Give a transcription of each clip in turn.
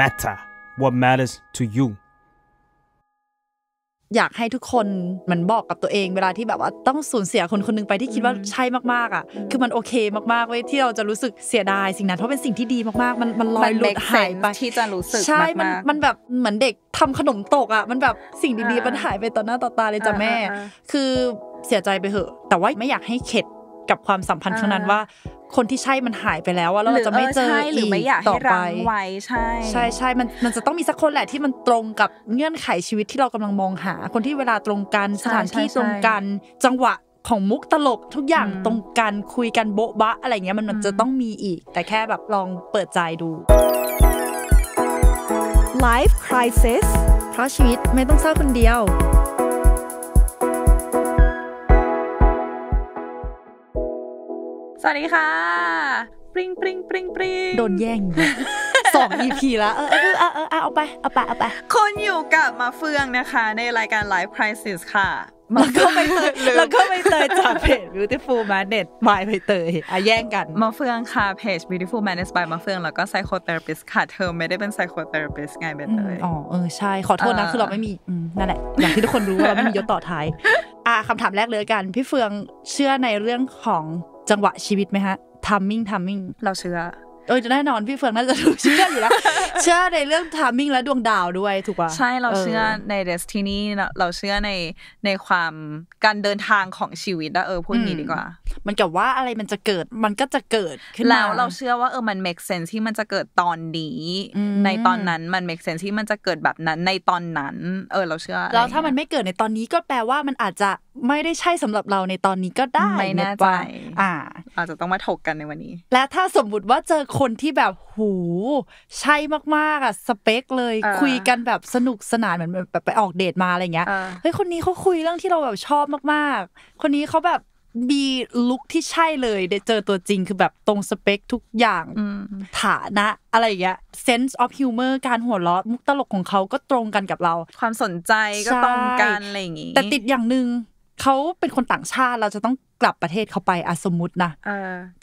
matter what matters to you อยากให้ทุกคนมันบอกกับตัวเองเวลาที่แบบว่าต้องสูญเสียคนคนนึงไปที่คิดว่าใช่มากๆอ่ะคือมันโอเคมากๆเว้ยที่เราจะรู้สึกเสียดายสิ่งนั้นเพราะเป็นสิ่งที่ดีมากๆมันลอยหลุดหายไปที่จะรู้สึกใช่มันแบบเหมือนเด็กทำขนมตกอ่ะมันแบบสิ่งดีๆมันหายไปต่อหน้าต่อตาเลยจ้ะแม่คือเสียใจไปเหอะแต่ว่าไม่อยากให้เข็ดกับความสัมพันธ์ครั้งนั้นว่าคนที่ใช่มันหายไปแล้วว่าเราจะไม่เจออีกต่อไปใช่ใช่มันจะต้องมีสักคนแหละที่มันตรงกับเงื่อนไขชีวิตที่เรากำลังมองหาคนที่เวลาตรงกันสถานที่ตรงกันจังหวะของมุกตลกทุกอย่างตรงกันคุยกันโบ๊ะบะอะไรเงี้ยมันจะต้องมีอีกแต่แค่แบบลองเปิดใจดู Life Crisis เพราะชีวิตไม่ต้องเศร้าคนเดียวสวัสดีค่ะปริงปริงปริงปริงโดนแย่ง 2 EP แล้วเอาไปคนอยู่กับมาเฟืองนะคะในรายการ Life Crisis ค่ะแล้วก็ไปเตยจากเพจ Beautiful Madness by ไปเตยแย่งกันมาเฟืองค่ะเพจ Beautiful Madness by มาเฟืองแล้วก็ Psychotherapist ค่ะเธอไม่ได้เป็น Psychotherapist ไงเป็นเตยอ๋อใช่ขอโทษนะคือเราไม่มีนั่นแหละอย่างที่ทุกคนรู้ว่าเราไม่มียศต่อท้ายคำถามแรกเลยกันพี่เฟืองเชื่อในเรื่องของจังหวะชีวิตไหมฮะทัมมิ่งเราเชื่อแน่นอนพี่เฟืองน่าจะเชื่ออยู่แล้วเชื่อในเรื่องทัมมิ่งและดวงดาวด้วยถูกป่ะใช่เราเชื่อในเดสตินีเราเชื่อในความการเดินทางของชีวิตนะพูดงี้ดีกว่ามันกับว่าอะไรมันจะเกิดมันก็จะเกิดขึ้นแล้วเราเชื่อว่ามัน make sense ที่มันจะเกิดตอนนี้ในตอนนั้นมัน make sense ที่มันจะเกิดแบบนั้นในตอนนั้นเราเชื่อแล้วถ้ามันไม่เกิดในตอนนี้ก็แปลว่ามันอาจจะไม่ได้ใช่สำหรับเราในตอนนี้ก็ได้ไม่แน่ใจอาจจะต้องมาถกกันในวันนี้และถ้าสมมุติว่าเจอคนที่แบบหูใช่มากๆอ่ะสเปคเลยคุยกันแบบสนุกสนานเหมือนแบบไปออกเดทมาอะไรเงี้ยเฮ้ยคนนี้เขาคุยเรื่องที่เราแบบชอบมากๆคนนี้เขาแบบมีลุคที่ใช่เลยได้เจอตัวจริงคือแบบตรงสเปคทุกอย่างฐานะอะไรอย่างเงี้ย sense of humor การหัวเราะมุกตลกของเขาก็ตรงกันกับเราความสนใจก็ตรงกันอะไรอย่างงี้แต่ติดอย่างนึงเขาเป็นคนต่างชาติเราจะต้องกลับประเทศเขาไปอะสมมุตินะ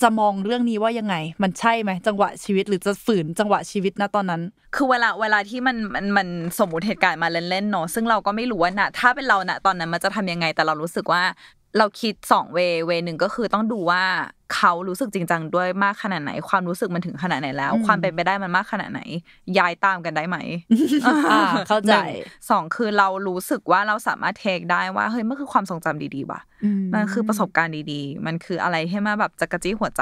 จะมองเรื่องนี้ว่ายังไงมันใช่ไหมจังหวะชีวิตหรือจะฝืนจังหวะชีวิตนะตอนนั้นคือเวลาที่มันสมมุติเหตุการณ์มาเล่นเนาะซึ่งเราก็ไม่รู้ว่านะถ้าเป็นเรานะตอนนั้นมันจะทำยังไงแต่เรารู้สึกว่าเราคิด2 เวหนึ่งก็คือต้องดูว่าเขารู้สึกจริงจังด้วยมากขนาดไหนความรู้สึกมันถึงขนาดไหนแล้วความเป็นไปได้มันมากขนาดไหนย้ายตามกันได้ไหมเข้าใจ2คือเรารู้สึกว่าเราสามารถเทคได้ว่าเฮ้ยมันคือความทรงจำดีๆว่ะมันคือประสบการณ์ดีๆมันคืออะไรที่มาแบบจักรจี้หัวใจ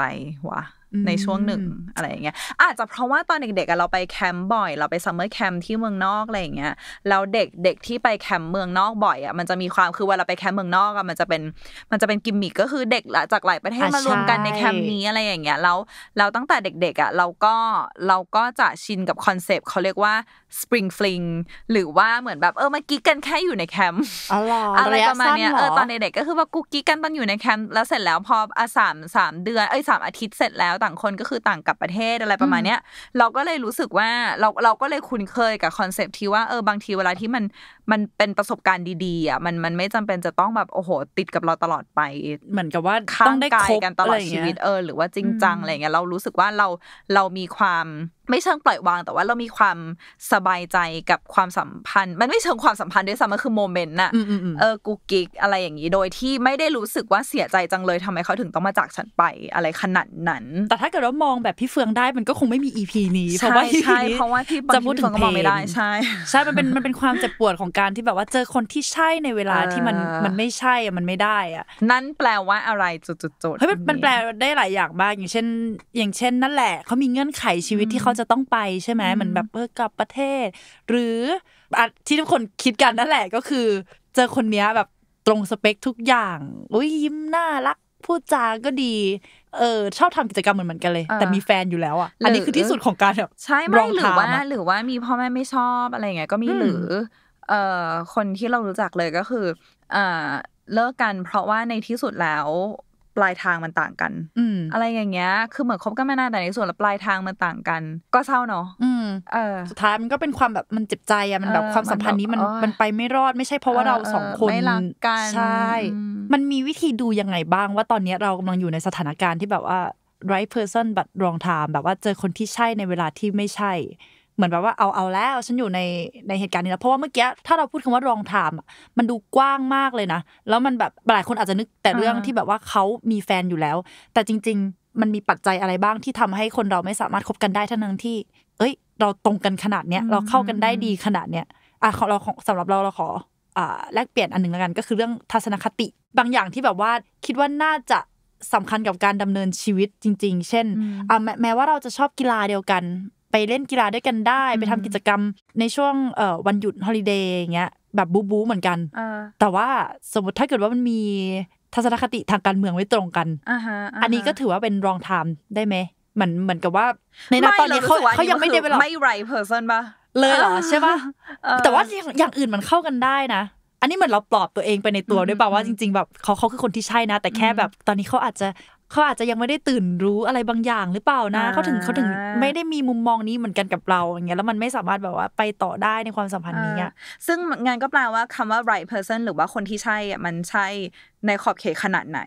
ว่ะในช่วงหนึ่งอะไรอย่างเงี้ยอาจจะเพราะว่าตอนเด็กๆเราไปแคมป์บ่อยเราไปซัมเมอร์แคมป์ที่เมืองนอกอะไรอย่างเงี้ยแล้วเด็กที่ไปแคมป์เมืองนอกบ่อยอ่ะมันจะมีความคือเวลาไปแคมป์เมืองนอกอ่ะมันจะเป็นกิมมิคก็คือเด็กจากหลายประเทศมารวมกันในแคมป์นี้อะไรอย่างเงี้ยแล้วเราตั้งแต่เด็กๆอ่ะเราก็จะชินกับคอนเซปต์เขาเรียกว่าสปริงฟลิงหรือว่าเหมือนแบบมากิ๊กกันแค่อยู่ในแคมป์อะไรประมาณเนี้ยตอนเด็กๆก็คือว่ากูกิ๊กกันตอนอยู่ในแคมป์แล้วเสร็จแล้วพอ3 เดือน3 อาทิตย์เสร็จแล้วต่างคนก็คือต่างกับประเทศอะไรประมาณเนี้ยเราก็เลยรู้สึกว่าเราก็เลยคุ้นเคยกับคอนเซปต์ที่ว่าบางทีเวลาที่มันเป็นประสบการณ์ดีๆอ่ะมันไม่จำเป็นจะต้องแบบโอ้โหติดกับเราตลอดไปเหมือนกับว่าต้องได้คบกันตลอดชีวิตหรือว่าจริงจังอะไรเงี้ยเรารู้สึกว่าเรามีความไม่เชิงปล่อยวางแต่ว่าเรามีความสบายใจกับความสัมพันธ์มันไม่เชิงความสัมพันธ์ด้วยซ้ำมันคือโมเมนต์น่ะกูกิ๊กอะไรอย่างนี้โดยที่ไม่ได้รู้สึกว่าเสียใจจังเลยทำไมเขาถึงต้องมาจากฉันไปอะไรขนาดนั้นแต่ถ้าเกิดว่ามองแบบพี่เฟืองได้มันก็คงไม่มี EP นี้เพราะว่าพี่จะพูดถึงเพลงไม่ได้ใช่มันเป็นความเจ็บปวดของการที่แบบว่าเจอคนที่ใช่ในเวลาที่มันไม่ใช่อ่ะมันไม่ได้อ่ะนั่นแปลว่าอะไรจุดๆเฮ้ยมันแปลได้หลายอย่างมากอย่างเช่นนั่นแหละเขามีเงื่อนไขชีวิตที่เขาจะต้องไปใช่ไหมมันแบบกลับประเทศหรือที่ทุกคนคิดกันนั่นแหละก็คือเจอคนเนี้ยแบบตรงสเปคทุกอย่างอุ้ยยิ้มน่ารักพูดจาก็ดีชอบทำกิจกรรมเหมือนกันเลยแต่มีแฟนอยู่แล้วอ่ะอันนี้คือที่สุดของการแบบใช่ไม่หรือว่ามีพ่อแม่ไม่ชอบอะไรอย่างเงี้ยก็มีหรือคนที่เรารู้จักเลยก็คือเลิกกันเพราะว่าในที่สุดแล้วปลายทางมันต่างกันอะไรอย่างเงี้ยคือเหมือนคบกันมานานแต่ในส่วนปลายทางมันต่างกันก็เศร้าเนาะสุดท้ายมันก็เป็นความแบบมันเจ็บใจอ่ะมันแบบความสัมพันธ์นี้มันไปไม่รอดไม่ใช่เพราะว่าเรา2 คนไม่รักกันใช่มันมีวิธีดูยังไงบ้างว่าตอนนี้เรากำลังอยู่ในสถานการณ์ที่แบบว่า right person but wrong time แบบว่าเจอคนที่ใช่ในเวลาที่ไม่ใช่ มือนแบบว่าเอาแล้วฉันอยู่ในเหตุการณ์นี้แล้วเพราะว่าเมื่อกี้ถ้าเราพูดคำว่ารองไทม์อ่ะมันดูกว้างมากเลยนะแล้วมันแบบหลายคนอาจจะนึกแต่เรื่องที่แบบว่าเขามีแฟนอยู่แล้วแต่จริงๆมันมีปัจจัยอะไรบ้างที่ทำให้คนเราไม่สามารถคบกันได้ทั้งที่เอ้ยเราตรงกันขนาดเนี้ยเราเข้ากันได้ดีขนาดเนี้ยอ่ะของเราสำหรับเราขอแลกเปลี่ยนอันหนึ่งแล้วกันก็คือเรื่องทัศนคติบางอย่างที่แบบว่าคิดว่าน่าจะสำคัญกับการดำเนินชีวิตจริงๆเช่นแม้ว่าเราจะชอบกีฬาเดียวกันไปเล่นกีฬาด้วยกันได้ไปทำกิจกรรมในช่วงวันหยุดฮอลิเดย์อย่างเงี้ยแบบบู๊บู๊เหมือนกันแต่ว่าสมมติถ้าเกิดว่ามันมีทัศนคติทางการเมืองไม่ตรงกันอันนี้ก็ถือว่าเป็นรองไทม์ได้ไหมเหมือนกับว่าในตอนนี้เขายังไม่ได้ไม่ right person ป่ะเลยเหรอใช่ป่ะแต่ว่าอย่างอื่นมันเข้ากันได้นะอันนี้เหมือนเราปลอบตัวเองไปในตัวด้วยป่ะว่าจริงๆแบบเขาคือคนที่ใช่นะแต่แค่แบบตอนนี้เขาอาจจะยังไม่ได้ตื่นรู้อะไรบางอย่างหรือเปล่านะเขาถึงไม่ได้มีมุมมองนี้เหมือนกันกับเราอย่างเงี้ยแล้วมันไม่สามารถแบบว่าไปต่อได้ในความสัมพันธ์นี้ซึ่งงานก็แปลว่าคำว่า right person หรือว่าคนที่ใช่มันใช่ในขอบเขตขนาดไหน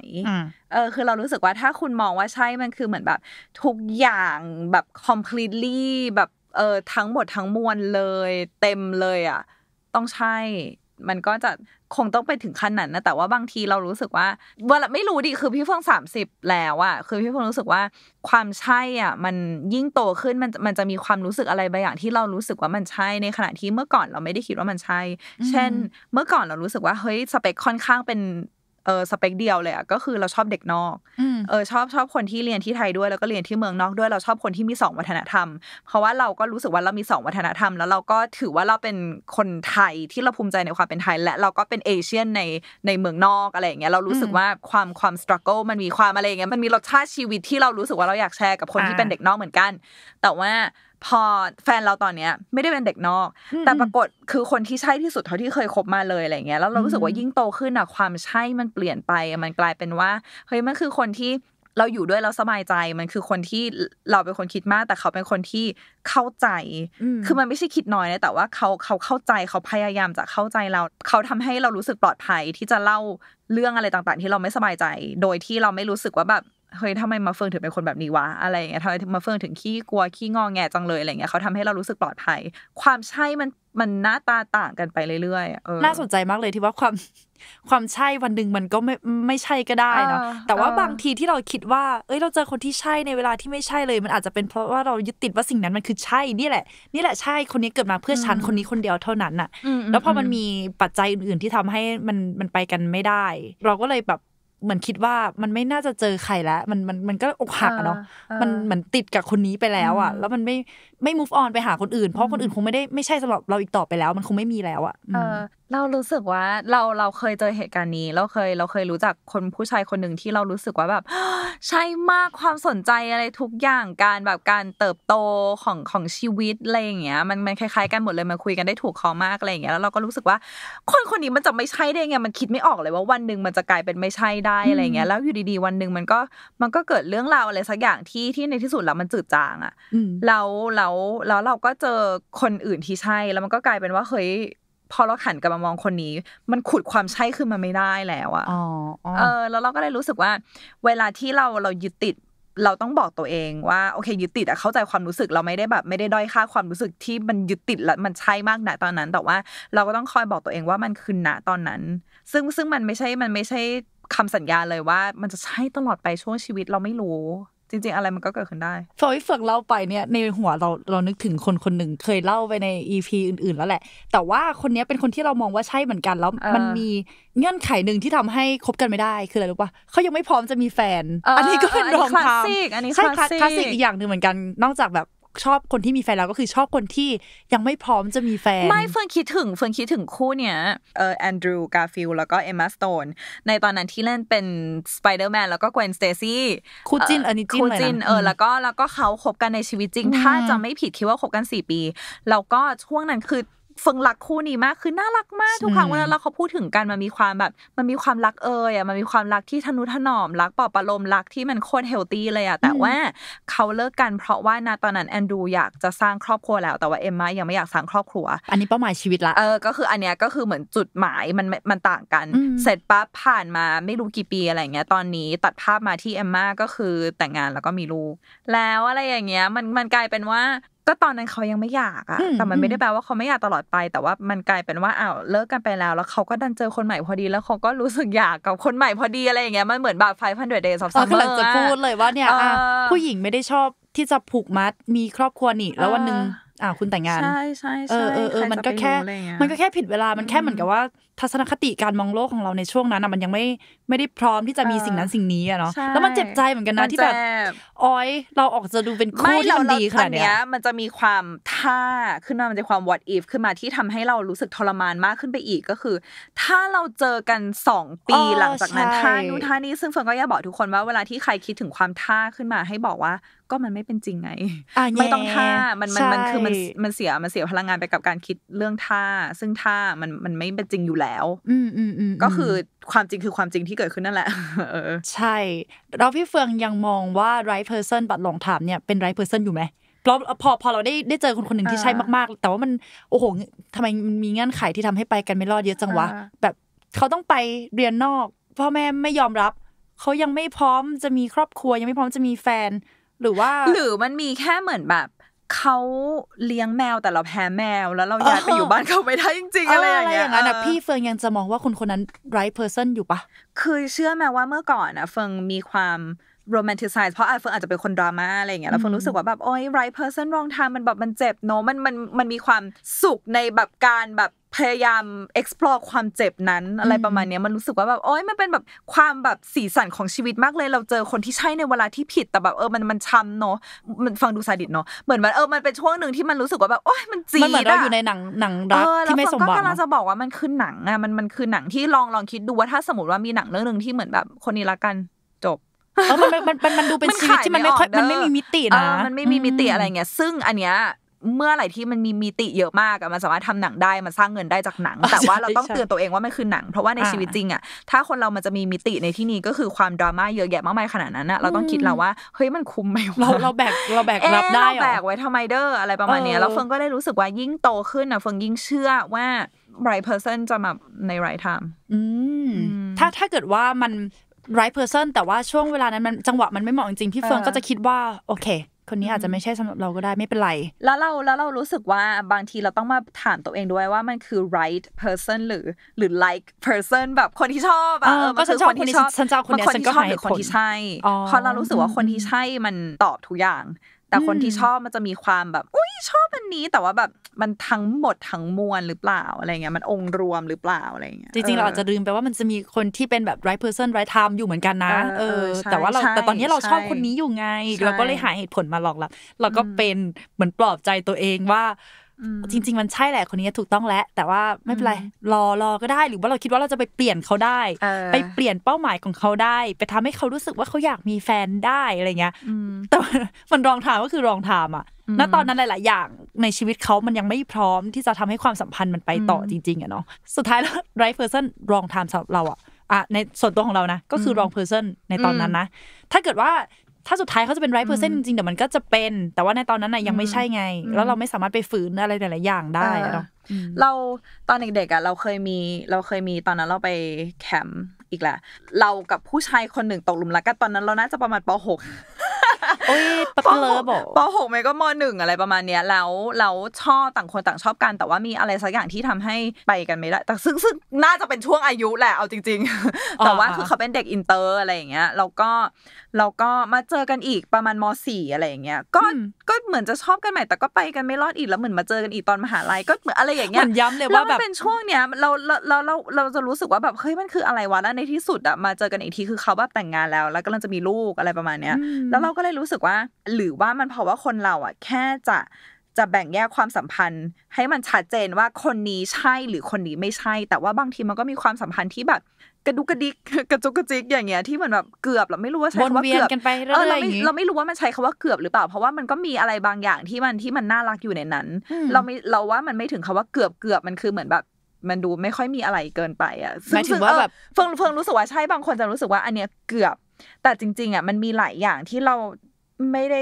คือเรารู้สึกว่าถ้าคุณมองว่าใช่มันคือเหมือนแบบทุกอย่างแบบ completely แบบทั้งหมดทั้งมวลเลยเต็มเลยอ่ะต้องใช่มันก็จะคงต้องไปถึงขั้นนั้นนะแต่ว่าบางทีเรารู้สึกว่าไม่รู้ดิคือพี่เฟื่อง30แล้วอ่ะคือพี่เฟื่องรู้สึกว่าความใช่อ่ะมันยิ่งโตขึ้นมันจะมีความรู้สึกอะไรบางอย่างที่เรารู้สึกว่ามันใช่ในขณะที่เมื่อก่อนเราไม่ได้คิดว่ามันใช่เช่นเมื่อก่อนเรารู้สึกว่าเฮ้ยสเปคค่อนข้างเป็นสเปคเดียวเลยอ่ะก็คือเราชอบเด็กนอกชอบคนที่เรียนที่ไทยด้วยแล้วก็เรียนที่เมืองนอกด้วยเราชอบคนที่มี2วัฒนธรรมเพราะว่าเราก็รู้สึกว่าเรามี2วัฒนธรรมแล้วเราก็ถือว่าเราเป็นคนไทยที่เราภูมิใจในความเป็นไทยและเราก็เป็นเอเชียนในเมืองนอกอะไรอย่างเงี้ยเรารู้สึกว่าความ struggle มันมีความอะไรอย่างเงี้ยมันมีรสชาติชีวิตที่เรารู้สึกว่าเราอยากแชร์กับคนที่เป็นเด็กนอกเหมือนกันแต่ว่าพอแฟนเราตอนเนี้ยไม่ได้เป็นเด็กนอกแต่ปรากฏคือคนที่ใช่ที่สุดเท่าที่เคยคบมาเลยอะไรเงี้ยแล้วเรารู้สึกว่ายิ่งโตขึ้นอะความใช่มันเปลี่ยนไปมันกลายเป็นว่าเฮ้ยมันคือคนที่เราอยู่ด้วยเราสบายใจมันคือคนที่เราเป็นคนคิดมากแต่เขาเป็นคนที่เข้าใจคือมันไม่ใช่คิดน้อยนะแต่ว่าเขาเข้าใจเขาพยายามจะเข้าใจเราเขาทำให้เรารู้สึกปลอดภัยที่จะเล่าเรื่องอะไรต่างๆที่เราไม่สบายใจโดยที่เราไม่รู้สึกว่าแบบเฮ้ยทำไมมาเฟื่องถึงเป็นคนแบบนี้วะอะไรอย่างเงี้ยทำไมมาเฟื่องถึงขี้กลัวขี้งอแงจังเลยอะไรอย่างเงี้ยเขาทำให้เรารู้สึกปลอดภัยความใช่มันหน้าตาต่างกันไปเรื่อยๆน่าสนใจมากเลยที่ว่าความใช่วันหนึ่งมันก็ไม่ใช่ก็ได้เนาะแต่ว่าบางทีที่เราคิดว่าเอ้ยเราเจอคนที่ใช่ในเวลาที่ไม่ใช่เลยมันอาจจะเป็นเพราะว่าเรายึดติดว่าสิ่งนั้นมันคือใช่นี่แหละใช่คนนี้เกิดมาเพื่อฉันคนนี้คนเดียวเท่านั้นน่ะแล้วพอมันมีปัจจัยอื่นๆที่ทำให้มันไปกันไม่ได้เราก็เลยแบบเหมือนคิดว่ามันไม่น่าจะเจอใครแล้วมันก็อกหักอะเนาะมันเหมือนติดกับคนนี้ไปแล้วอะแล้วมันไม่ move on ไปหาคนอื่นเพราะคนอื่นคงไม่ใช่สำหรับเราอีกต่อไปแล้วมันคงไม่มีแล้วอะเรารู้สึกว่าเราเคยเจอเหตุการณ์นี้เราเคยรู้จักคนผู้ชายคนหนึ่งที่เรารู้สึกว่าแบบใช่มากความสนใจอะไรทุกอย่างการแบบการเติบโตของชีวิตอะไรอย่างเงี้ยมันคล้ายๆกันหมดเลยมันคุยกันได้ถูกคอมากอะไรอย่างเงี้ยแล้วเราก็รู้สึกว่าคนนี้มันจะไม่ใช่ได้ไงมันคิดไม่ออกเลยว่าวันหนึ่งมันจะกลายเป็นไม่ใช่ได้อะไรเงี้ยแล้วอยู่ดีๆวันหนึ่งมันก็เกิดเรื่องราวอะไรสักอย่างที่ในที่สุดแล้วมันจืดจางอ่ะแล้วเราก็เจอคนอื่นที่ใช่แล้วมันก็กลายเป็นว่าเฮ้ยพอเราหันกลับมามองคนนี้มันขุดความใช่ขึ้นมาไม่ได้แล้วอะแล้วเราก็เลยรู้สึกว่าเวลาที่เรายึดติดเราต้องบอกตัวเองว่าโอเคยึดติดอะเข้าใจความรู้สึกเราไม่ได้แบบไม่ได้ด้อยค่าความรู้สึกที่มันยึดติดและมันใช่มากณตอนนั้นแต่ว่าเราก็ต้องคอยบอกตัวเองว่ามันคือณตอนนั้นซึ่งมันไม่ใช่คำสัญญาเลยว่ามันจะใช่ตลอดไปช่วงชีวิตเราไม่รู้จริงๆอะไรมันก็เกิดขึ้นได้พอพี่เฟื่องเล่าไปเนี่ยในหัวเรานึกถึงคนหนึ่งเคยเล่าไปใน EP อื่นๆแล้วแหละแต่ว่าคนนี้เป็นคนที่เรามองว่าใช่เหมือนกันแล้วมันมีเงื่อนไขหนึ่งที่ทำให้คบกันไม่ได้คืออะไรรู้ป่ะเขายังไม่พร้อมจะมีแฟนอันนี้ก็เป็นรองเท้าใช่คลาสสิกอีกอย่างหนึ่งเหมือนกันนอกจากแบบชอบคนที่มีแฟนแล้วก็คือชอบคนที่ยังไม่พร้อมจะมีแฟนไม่เฟิร์นคิดถึงคู่เนี้ยแอนดรูว์ กาฟิลด์แล้วก็เอมม่า สโตนในตอนนั้นที่เล่นเป็นสไปเดอร์แมนแล้วก็เกวน สเตซี่คู่จิ้นอันนี้จิ้นแล้วก็เขาคบกันในชีวิตจริงถ้าจะไม่ผิดคิดว่าคบกัน4 ปีแล้วก็ช่วงนั้นคือเฟิร์นรักคู่นี้มากคือน่ารักมากทุกครั้งเวลาเขาพูดถึงกันมันมีความแบบมันมีความรักมันมีความรักที่ทนุถนอมรักปลอบประโลมรักที่มันโคตรเฮลตี้เลยอะแต่ว่าเขาเลิกกันเพราะว่าณตอนนั้นแอนดรูอยากจะสร้างครอบครัวแล้วแต่ว่าเอมม่ายังไม่อยากสร้างครอบครัวอันนี้เป้าหมายชีวิตละก็คืออันเนี้ยก็คือเหมือนจุดหมายมันต่างกันเสร็จปั๊บผ่านมาไม่รู้กี่ปีอะไรเงี้ยตอนนี้ตัดภาพมาที่เอมม่าก็คือแต่งงานแล้วก็มีลูกแล้วอะไรอย่างเงี้ยมันกลายเป็นว่า ก็ตอนนั้นเขายังไม่อยากอ่ะแต่มันไม่ได้แปลว่าเขาไม่อยากตลอดไปแต่ว่ามันกลายเป็นว่าอ้าวเลิกกันไปแล้วแล้วเขาก็ดันเจอคนใหม่พอดีแล้วเขาก็รู้สึกอยากกับคนใหม่พอดีอะไรอย่างเงี้ยมันเหมือนแบบ500 days of summer กำลังจะพูดเลยว่าเนี่ยผู้หญิงไม่ได้ชอบที่จะผูกมัดมีครอบครัวนี่แล้ววันนึงคุณแต่งงานใช่ใช่ใช่มันก็แค่ผิดเวลามันแค่เหมือนกับว่าทัศนคติการมองโลกของเราในช่วงนั้นมันยังไม่ได้พร้อมที่จะมีสิ่งนั้นสิ่งนี้อะเนาะแล้วมันเจ็บใจเหมือนกันนะที่แบบอ้อยเราออกจะดูเป็นคู่ที่มันดีขนาดเนี้ยมันจะมีความท่าขึ้นมามันจะความ what if ขึ้นมาที่ทำให้เรารู้สึกทรมานมากขึ้นไปอีกก็คือถ้าเราเจอกัน2 ปีหลังจากนั้นท่านู้นท่านี้ซึ่งเฟิร์นก็อยากบอกทุกคนว่าเวลาที่ใครคิดถึงความท่าขึ้นมาให้บอกว่าก็มันไม่เป็นจริงไงไม่ต้องท่ามันคือมันเสียพลังงานไปกับการคิดเรื่องท่าซึ่งท่ามันไม่เป็นจริงอยู่แล้วก็คือความจริงคือความจริงที่เกิดขึ้นนั่นแหละใช่เราพี่เฟืองยังมองว่า right person but long time เนี่ยเป็น right person อยู่ไหมพอเราได้เจอคนคนหนึ่งที่ใช่มากๆแต่ว่ามันโอ้โหทำไมมันมีเงื่อนไขที่ทำให้ไปกันไม่รอดเยอะจังวะแบบเขาต้องไปเรียนนอกพ่อแม่ไม่ยอมรับเขายังไม่พร้อมจะมีครอบครัวยังไม่พร้อมจะมีแฟนหรือมันมีแค่เหมือนแบบเขาเลี้ยงแมวแต่เราแพ้แมวแล้วเราอยากไปอยู่บ้านเขาไม่ได้จริงๆอะไรอย่างเงี้ยพี่เฟิงยังจะมองว่าคนคนนั้น right person อยู่ปะคือเชื่อแม้ว่าเมื่อก่อนเฟิงมีความโรแมนติไซส์เพราะเฟิงอาจจะเป็นคนดราม่าอะไรอย่างเงี้ยแล้วเฟิงรู้สึกว่าแบบโอ๊ย right person wrong time มันแบบมันเจ็บเนาะมันมีความสุขในแบบการแบบพยายาม explore ความเจ็บนั้นอะไรประมาณนี้มันรู้สึกว่าแบบโอ๊ยมันเป็นแบบความแบบสีสันของชีวิตมากเลยเราเจอคนที่ใช่ในเวลาที่ผิดแต่แบบมันช้ำเนาะมันฟังดูซาดิสเนาะเหมือนว่ามันเป็นช่วงหนึ่งที่มันรู้สึกว่าแบบโอ๊ยมันจี๊ดมันเหมือนเราอยู่ในหนังรักที่ไม่สมหวังก็กำลังจะบอกว่ามันคือหนังอะมันคือหนังที่ลองคิดดูว่าถ้าสมมติว่ามีหนังเรื่องนึงที่เหมือนแบบคนนี้รักกันจบมันดูเป็นชีวิตที่มันไม่มีมิตินะมันไม่มีมิติอะไรเงี้ยซึ่งอันเนี้ยเมื่อไหร่ที่มันมีมิติเยอะมากมันสามารถทำหนังได้มันสร้างเงินได้จากหนังแต่ว่าเราต้องเตือนตัวเองว่ามันคือหนังเพราะว่าในชีวิตจริงถ้าคนเรามันจะมีมิติในที่นี้ก็คือความดราม่าเยอะแยะมากมายขนาดนั้นเราต้องคิดแล้วว่าเฮ้ยมันคุ้มไหมเราแบกรับได้เราแบกไว้ทำไมเด้ออะไรประมาณนี้แล้วเฟิงก็ได้รู้สึกว่ายิ่งโตขึ้นเฟิงยิ่งเชื่อว่า right person จะมาใน right time ถ้าเกิดว่ามัน right person แต่ว่าช่วงเวลานั้นมันจังหวะมันไม่เหมาะจริงพี่เฟิงก็จะคิดว่าโอเคคนนี้อาจจะไม่ใช่สำหรับเราก็ได้ไม่เป็นไรแล้วเรารู้สึกว่าบางทีเราต้องมาถามตัวเองด้วยว่ามันคือ right person หรือ like person แบบคนที่ชอบก็ฉันชอบคนที่ชอบฉันก็ชอบคนที่ใช่เพราะเรารู้สึกว่าคนที่ใช่มันตอบทุกอย่างแต่คนที่ชอบมันจะมีความแบบอุ้ยชอบอันนี้แต่ว่าแบบมันทั้งหมดทั้งมวลหรือเปล่าอะไรเงี้ยมันองค์รวมหรือเปล่าอะไรเงี้ยจริงๆเราอาจจะลืมไปว่ามันจะมีคนที่เป็นแบบ right person right time อยู่เหมือนกันนะแต่ว่าแต่ตอนนี้เราชอบคนนี้อยู่ไงเราก็เลยหาเหตุผลมาหลอกเราก็เป็นเหมือนปลอบใจตัวเองว่าจริงๆมันใช่แหละคนนี้ถูกต้องแล้วแต่ว่าไม่เป็นไรรอก็ได้หรือว่าเราคิดว่าเราจะไปเปลี่ยนเขาได้ไปเปลี่ยนเป้าหมายของเขาได้ไปทำให้เขารู้สึกว่าเขาอยากมีแฟนได้อะไรเงี้ยแต่มันรองทามก็คือรองทามณตอนนั้นหลายๆอย่างในชีวิตเขามันยังไม่พร้อมที่จะทำให้ความสัมพันธ์มันไปต่อจริงๆเนาะสุดท้ายแล้ว right person รองทามสำหรับเราในส่วนตัวของเรานะก็คือ wrong person ในตอนนั้นนะถ้าเกิดว่าถ้าสุดท้ายเขาจะเป็น right person จริงๆเดี๋ยวมันก็จะเป็นแต่ว่าในตอนนั้นยังไม่ใช่ไงแล้วเราไม่สามารถไปฝืนอะไรหลายๆอย่างได้เนาะเราตอนเด็กๆเราเคยมีตอนนั้นเราไปแคมป์อีกแหละเรากับผู้ชายคนหนึ่งตกหลุมรักกันตอนนั้นเราน่าจะประมาณป.6โอ้ยป.6ไม่ก็ม.1อะไรประมาณเนี้ยแล้วชอบต่างคนต่างชอบกันแต่ว่ามีอะไรสักอย่างที่ทำให้ไปกันไม่ได้แต่ซึ่งน่าจะเป็นช่วงอายุแหละเอาจริงๆแต่ว่าคือเขาเป็นเด็กอินเตอร์อะไรอย่างเงี้ยเราก็มาเจอกันอีกประมาณม.4อะไรอย่างเงี้ยก็เหมือนจะชอบกันใหม่แต่ก็ไปกันไม่รอดอีกแล้วเหมือนมาเจอกันอีกตอนมหาลัยก็เหมือนอะไรอย่างเงี้ยย้ำเลยว่าแบบเป็นช่วงเนี้ยเราจะรู้สึกว่าแบบเฮ้ยมันคืออะไรวะแล้วในที่สุดมาเจอกันอีกทีคือเขาแบบแต่งงานแล้วกำลังจะมีลูกอะไรประมาณเนี้ยแล้วเราก็เลยรู้สึกว่าหรือว่ามันเพราะว่าคนเราแค่จะแบ่งแยกความสัมพันธ์ให้มันชัดเจนว่าคนนี้ใช่หรือคนนี้ไม่ใช่แต่ว่าบางทีมันก็มีความสัมพันธ์ที่แบบกระดุกกระดิกกระจุกกระจิกอย่างเงี้ยที่มันแบบเกือบเราไม่รู้ว่าใช้คำว่าเกือบกันไปเรื่อยๆเราไม่รู้ว่ามันใช้คำว่าเกือบหรือเปล่าเพราะว่ามันก็มีอะไรบางอย่างที่มันน่ารักอยู่ในนั้นเราว่ามันไม่ถึงคำว่าเกือบมันคือเหมือนแบบมันดูไม่ค่อยมีอะไรเกินไปซึ่งว่าแบบเฟิงรู้สึกว่าใช่บางคนจะรู้สึกว่าอันเนี้ยเกือบแต่จริงๆมันมีหลายอย่างที่เราไม่ได้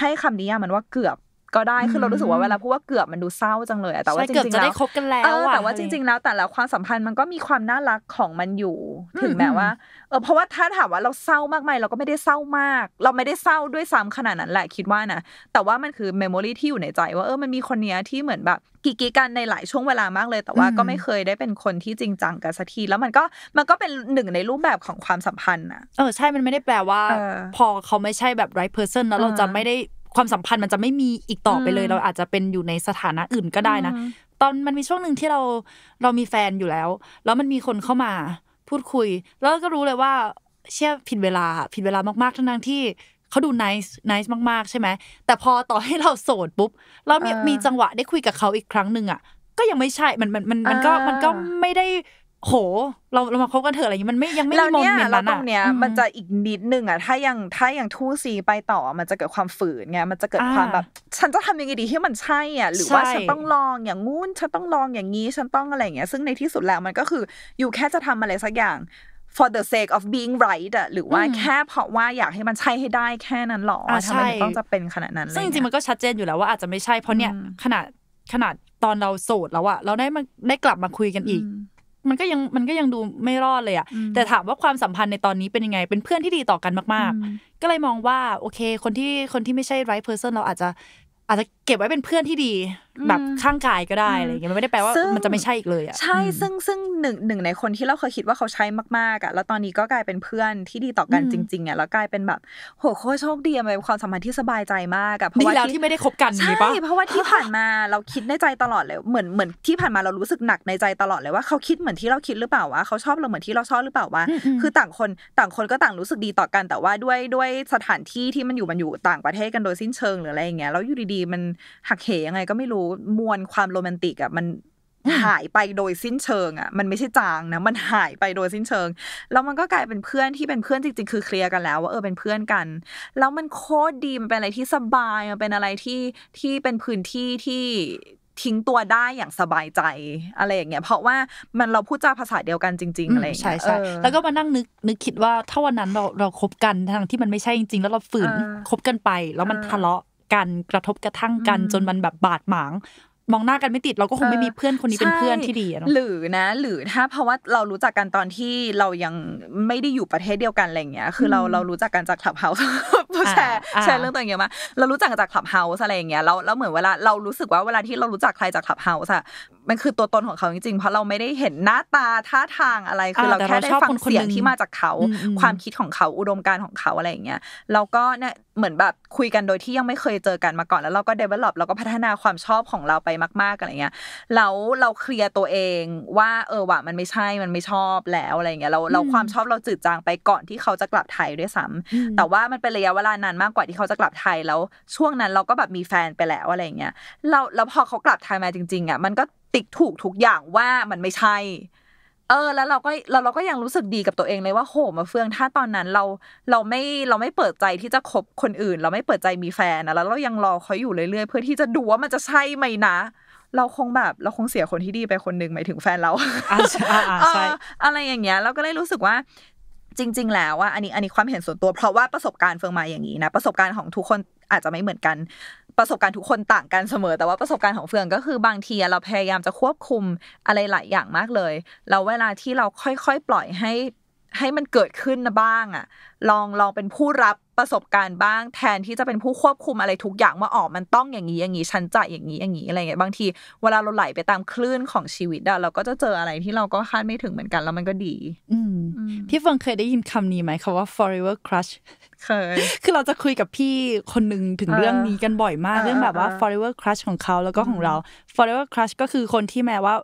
ให้คำนิยามมันว่าเกือบ ก็ได้คือเรารู้สึกว่าเวลาพูดว่าเกือบมันดูเศร้าจังเลยแต่ว่าจริงๆแล้วเกือบจะได้คบกันแล้วแต่ว่าจริงๆแล้วแต่ละความสัมพันธ์มันก็มีความน่ารักของมันอยู่ถึงแม้ว่าเพราะว่าถ้าถามว่าเราเศร้ามากไหมเราก็ไม่ได้เศร้ามากเราไม่ได้เศร้าด้วยซ้ำขนาดนั้นแหละคิดว่านะแต่ว่ามันคือเมมโมรี่ที่อยู่ในใจว่ามันมีคนเนี้ยที่เหมือนแบบกิ๊กกันในหลายช่วงเวลามากเลยแต่ว่าก็ไม่เคยได้เป็นคนที่จริงจังกันสักทีแล้วมันก็เป็นหนึ่งในรูปแบบของความสัมพันธ์นะใช่มันไม่ได้แปลว่าพอเขาไม่ใช่แบบ right person แล้วเราจะไม่ได้ความสัมพันธ์มันจะไม่มีอีกต่อไปเลยเราอาจจะเป็นอยู่ในสถานะอื่นก็ได้นะตอนมันมีช่วงหนึ่งที่เรามีแฟนอยู่แล้วมันมีคนเข้ามาพูดคุยแล้วก็รู้เลยว่าเชี่ยผิดเวลามากๆทั้งที่เขาดู nice มากๆใช่ไหมแต่พอต่อให้เราโสดปุ๊บแล้วมีจังหวะได้คุยกับเขาอีกครั้งหนึ่งอ่ะก็ยังไม่ใช่มันก็ไม่ได้โหเรามาคบกันเถอะอะไรอย่างนี้มันไม่ยังไม่มีโมเมนต์นั้นอ่ะตรงเนี้ยมันจะอีกนิดนึงอ่ะถ้ายังทุ่งซีไปต่อมันจะเกิดความฝืนไงมันจะเกิดความแบบฉันจะทำยังไงดีให้มันใช่อ่ะหรือว่าฉันต้องลองอย่างงู้นฉันต้องลองอย่างนี้ฉันต้องอะไรอย่างเงี้ยซึ่งในที่สุดแล้วมันก็คืออยู่แค่จะทำอะไรสักอย่าง for the sake of being right อ่ะหรือว่าแค่เพราะว่าอยากให้มันใช่ให้ได้แค่นั้นหรอทำไมต้องจะเป็นขนาดนั้นเลยซึ่งจริงมันก็ชัดเจนอยู่แล้วว่าอาจจะไม่ใช่เพราะเนี่ยขนาดตอนเราโสดแล้วอ่ะเราได้กลับมาคุยกันอีกมันก็ยังดูไม่รอดเลยอ่ะแต่ถามว่าความสัมพันธ์ในตอนนี้เป็นยังไงเป็นเพื่อนที่ดีต่อกันมากๆก็เลยมองว่าโอเคคนที่ไม่ใช่ right person เราอาจจะเก็บไว้เป็นเพื่อนที่ดีแบบข้างกายก็ได้อะไรอย่างเงี้ยมันไม่ได้แปลว่ามันจะไม่ใช่อีกเลยอ่ะใช่ซึ่งหนึ่งในคนที่เราเคยคิดว่าเขาใช่มากๆอ่ะแล้วตอนนี้ก็กลายเป็นเพื่อนที่ดีต่อกันจริงๆอ่ะแล้วกลายเป็นแบบโหโคตรโชคดีเป็นความสัมพันธ์ที่สบายใจมากอ่ะเพราะว่าที่ไม่ได้คบกันใช่เพราะว่าที่ผ่านมาเราคิดในใจตลอดเลยเหมือนที่ผ่านมาเรารู้สึกหนักในใจตลอดเลยว่าเขาคิดเหมือนที่เราคิดหรือเปล่าวะเขาชอบเราเหมือนที่เราชอบหรือเปล่าวะคือต่างคนก็ต่างรู้สึกดีต่อกันแต่ว่าด้วยสถานที่ที่มันอยู่ต่างประเทศกันโดยสิ้นเชิงหรืออะไรอย่างเงี้ยแล้วอยู่ดีๆมันหักเหยังไงก็ไม่รู้มวลความโรแมนติกอ่ะมันหายไปโดยสิ้นเชิงอ่ะมันไม่ใช่จางนะมันหายไปโดยสิ้นเชิงแล้วมันก็กลายเป็นเพื่อนที่เป็นเพื่อนจริงๆคือเคลียร์กันแล้วว่าเป็นเพื่อนกันแล้วมันโคตรดีมันเป็นอะไรที่สบายมันเป็นอะไรที่เป็นพื้นที่ที่ทิ้งตัวได้อย่างสบายใจอะไรอย่างเงี้ยเพราะว่ามันเราพูดจาภาษาเดียวกันจริงๆอะไรอย่างเงี้ยใช่ๆแล้วก็มานั่งนึกคิดว่าถ้าวันนั้นเราคบกันทั้งที่มันไม่ใช่จริงๆแล้วเราฝืนคบกันไปแล้วมันทะเลาะกันกระทบกระทั่งกันจนมันแบบบาดหมางมองหน้ากันไม่ติดเราก็คงไม่มีเพื่อนคนนี้เป็นเพื่อนที่ดีเนาะหรือถ้าเพราะว่าเรารู้จักกันตอนที่เรายังไม่ได้อยู่ประเทศเดียวกันอะไรอย่างเงี้ยคือเรารู้จักกันจาก Clubhouse แชร์เรื่องตัวอย่างเงี้ยมาเรารู้จักกันจาก Clubhouse อะไรอย่างเงี้ยแล้วเหมือนเวลาเรารู้สึกว่าเวลาที่เรารู้จักใครจาก Clubhouse อ่ะมันคือตัวตนของเขาจริงๆเพราะเราไม่ได้เห็นหน้าตาท่าทางอะไรคือเราแค่ได้ฟังเสียงที่มาจากเขาความคิดของเขาอุดมการณ์ของเขาอะไรอย่างเงี้ยแล้วก็เนี่ยเหมือนแบบคุยกันโดยที่ยังไม่เคยเจอกันมาก่อนแล้วเราก็ develop แล้วก็พัฒนาความชอบของเราไปมากๆอะไรเงี้ยแล้วเราเคลียร์ตัวเองว่าว่ะมันไม่ใช่มันไม่ชอบแล้วอะไรเงี้ยเราความชอบเราจืดจางไปก่อนที่เขาจะกลับไทยด้วยซ้ำแต่ว่ามันเป็นระยะเวลานานมากกว่าที่เขาจะกลับไทยแล้วช่วงนั้นเราก็แบบมีแฟนไปแล้วอะไรเงี้ยแล้วพอเขากลับไทยมาจริงๆอ่ะมันก็ติ๊กถูกทุกอย่างว่ามันไม่ใช่แล้วเราก็ยังรู้สึกดีกับตัวเองเลยว่าโหมาเฟืองถ้าตอนนั้นเราไม่เปิดใจที่จะคบคนอื่นเราไม่เปิดใจมีแฟนนะแล้วเรายังรอเขาอยู่เรื่อยๆเพื่อที่จะดูว่ามันจะใช่ไหมนะเราคงเสียคนที่ดีไปคนนึงหมายถึงแฟนเราใช่อะไรอย่างเงี้ยเราก็เลยรู้สึกว่าจริงๆแล้วว่าอันนี้ความเห็นส่วนตัวเพราะว่าประสบการณ์เฟืองมาอย่างนี้นะประสบการณ์ของทุกคนอาจจะไม่เหมือนกันประสบการณ์ทุกคนต่างกันเสมอแต่ว่าประสบการณ์ของเฟืองก็คือบางทีเราพยายามจะควบคุมอะไรหลายอย่างมากเลยแล้วเวลาที่เราค่อยๆปล่อยให้มันเกิดขึ้นบ้างอ่ะลองเป็นผู้รับประสบการณ์บ้างแทนที่จะเป็นผู้ควบคุมอะไรทุกอย่างว่าออกมันต้องอย่างนี้อย่างนี้ฉันจะอย่างนี้อย่างนี้อะไรเงี้ยบางทีเวลาเราไหลไปตามคลื่นของชีวิตอะเราก็จะเจออะไรที่เราก็คาดไม่ถึงเหมือนกันแล้วมันก็ดีพี่เฟืองเคยได้ยินคำนี้ไหมคะว่า forever crush เคยคือเราจะคุยกับพี่คนนึงถึงเรื่องนี้กันบ่อยมากเรื่องแบบว่า forever crush ของเขาแล้วก็ของเรา forever crush ก็คือคนที่แม้ว่า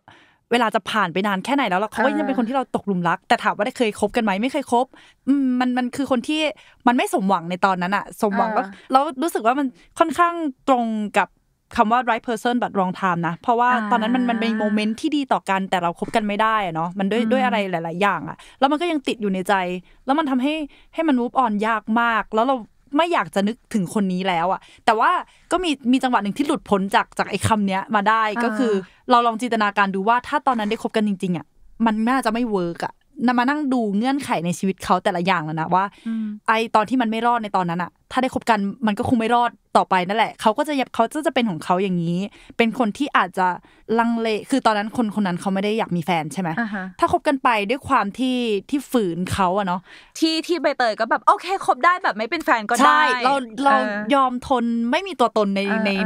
เวลาจะผ่านไปนานแค่ไหนแล้วเขาก็ยังเป็นคนที่เราตกหลุมรักแต่ถามว่าได้เคยคบกันไหมไม่เคยคบมันคือคนที่มันไม่สมหวังในตอนนั้นอะสมหวังก็เรารู้สึกว่ามันค่อนข้างตรงกับคำว่า right person but wrong time นะเพราะว่าตอนนั้นมันเป็นโมเมนต์ที่ดีต่อกันแต่เราคบกันไม่ได้เนาะมันด้วยอะไรหลายๆอย่างอะแล้วมันก็ยังติดอยู่ในใจแล้วมันทำให้มัน move on ยากมากแล้วเราไม่อยากจะนึกถึงคนนี้แล้วอ่ะแต่ว่าก็มีจังหวะหนึ่งที่หลุดพ้นจากไอ้คำเนี้ยมาได้ก็คือเราลองจินตนาการดูว่าถ้าตอนนั้นได้คบกันจริงๆอ่ะมันน่าจะไม่เวิร์กอ่ะมานั่งดูเงื่อนไขในชีวิตเขาแต่ละอย่างแล้วนะว่าไอ้ตอนที่มันไม่รอดในตอนนั้นอ่ะ ถ้าได้คบกันมันก็คงไม่รอดต่อไปนั่นแหละเขาจะเป็นของเขาอย่างนี้เป็นคนที่อาจจะลังเลคือตอนนั้นคนนั้นเขาไม่ได้อยากมีแฟนใช่ไหมถ้าคบกันไปด้วยความที่ฝืนเขาอะเนาะที่ใบเตยก็แบบโอเคคบได้แบบไม่เป็นแฟนก็ได้เรายอมทนไม่มีตัวตน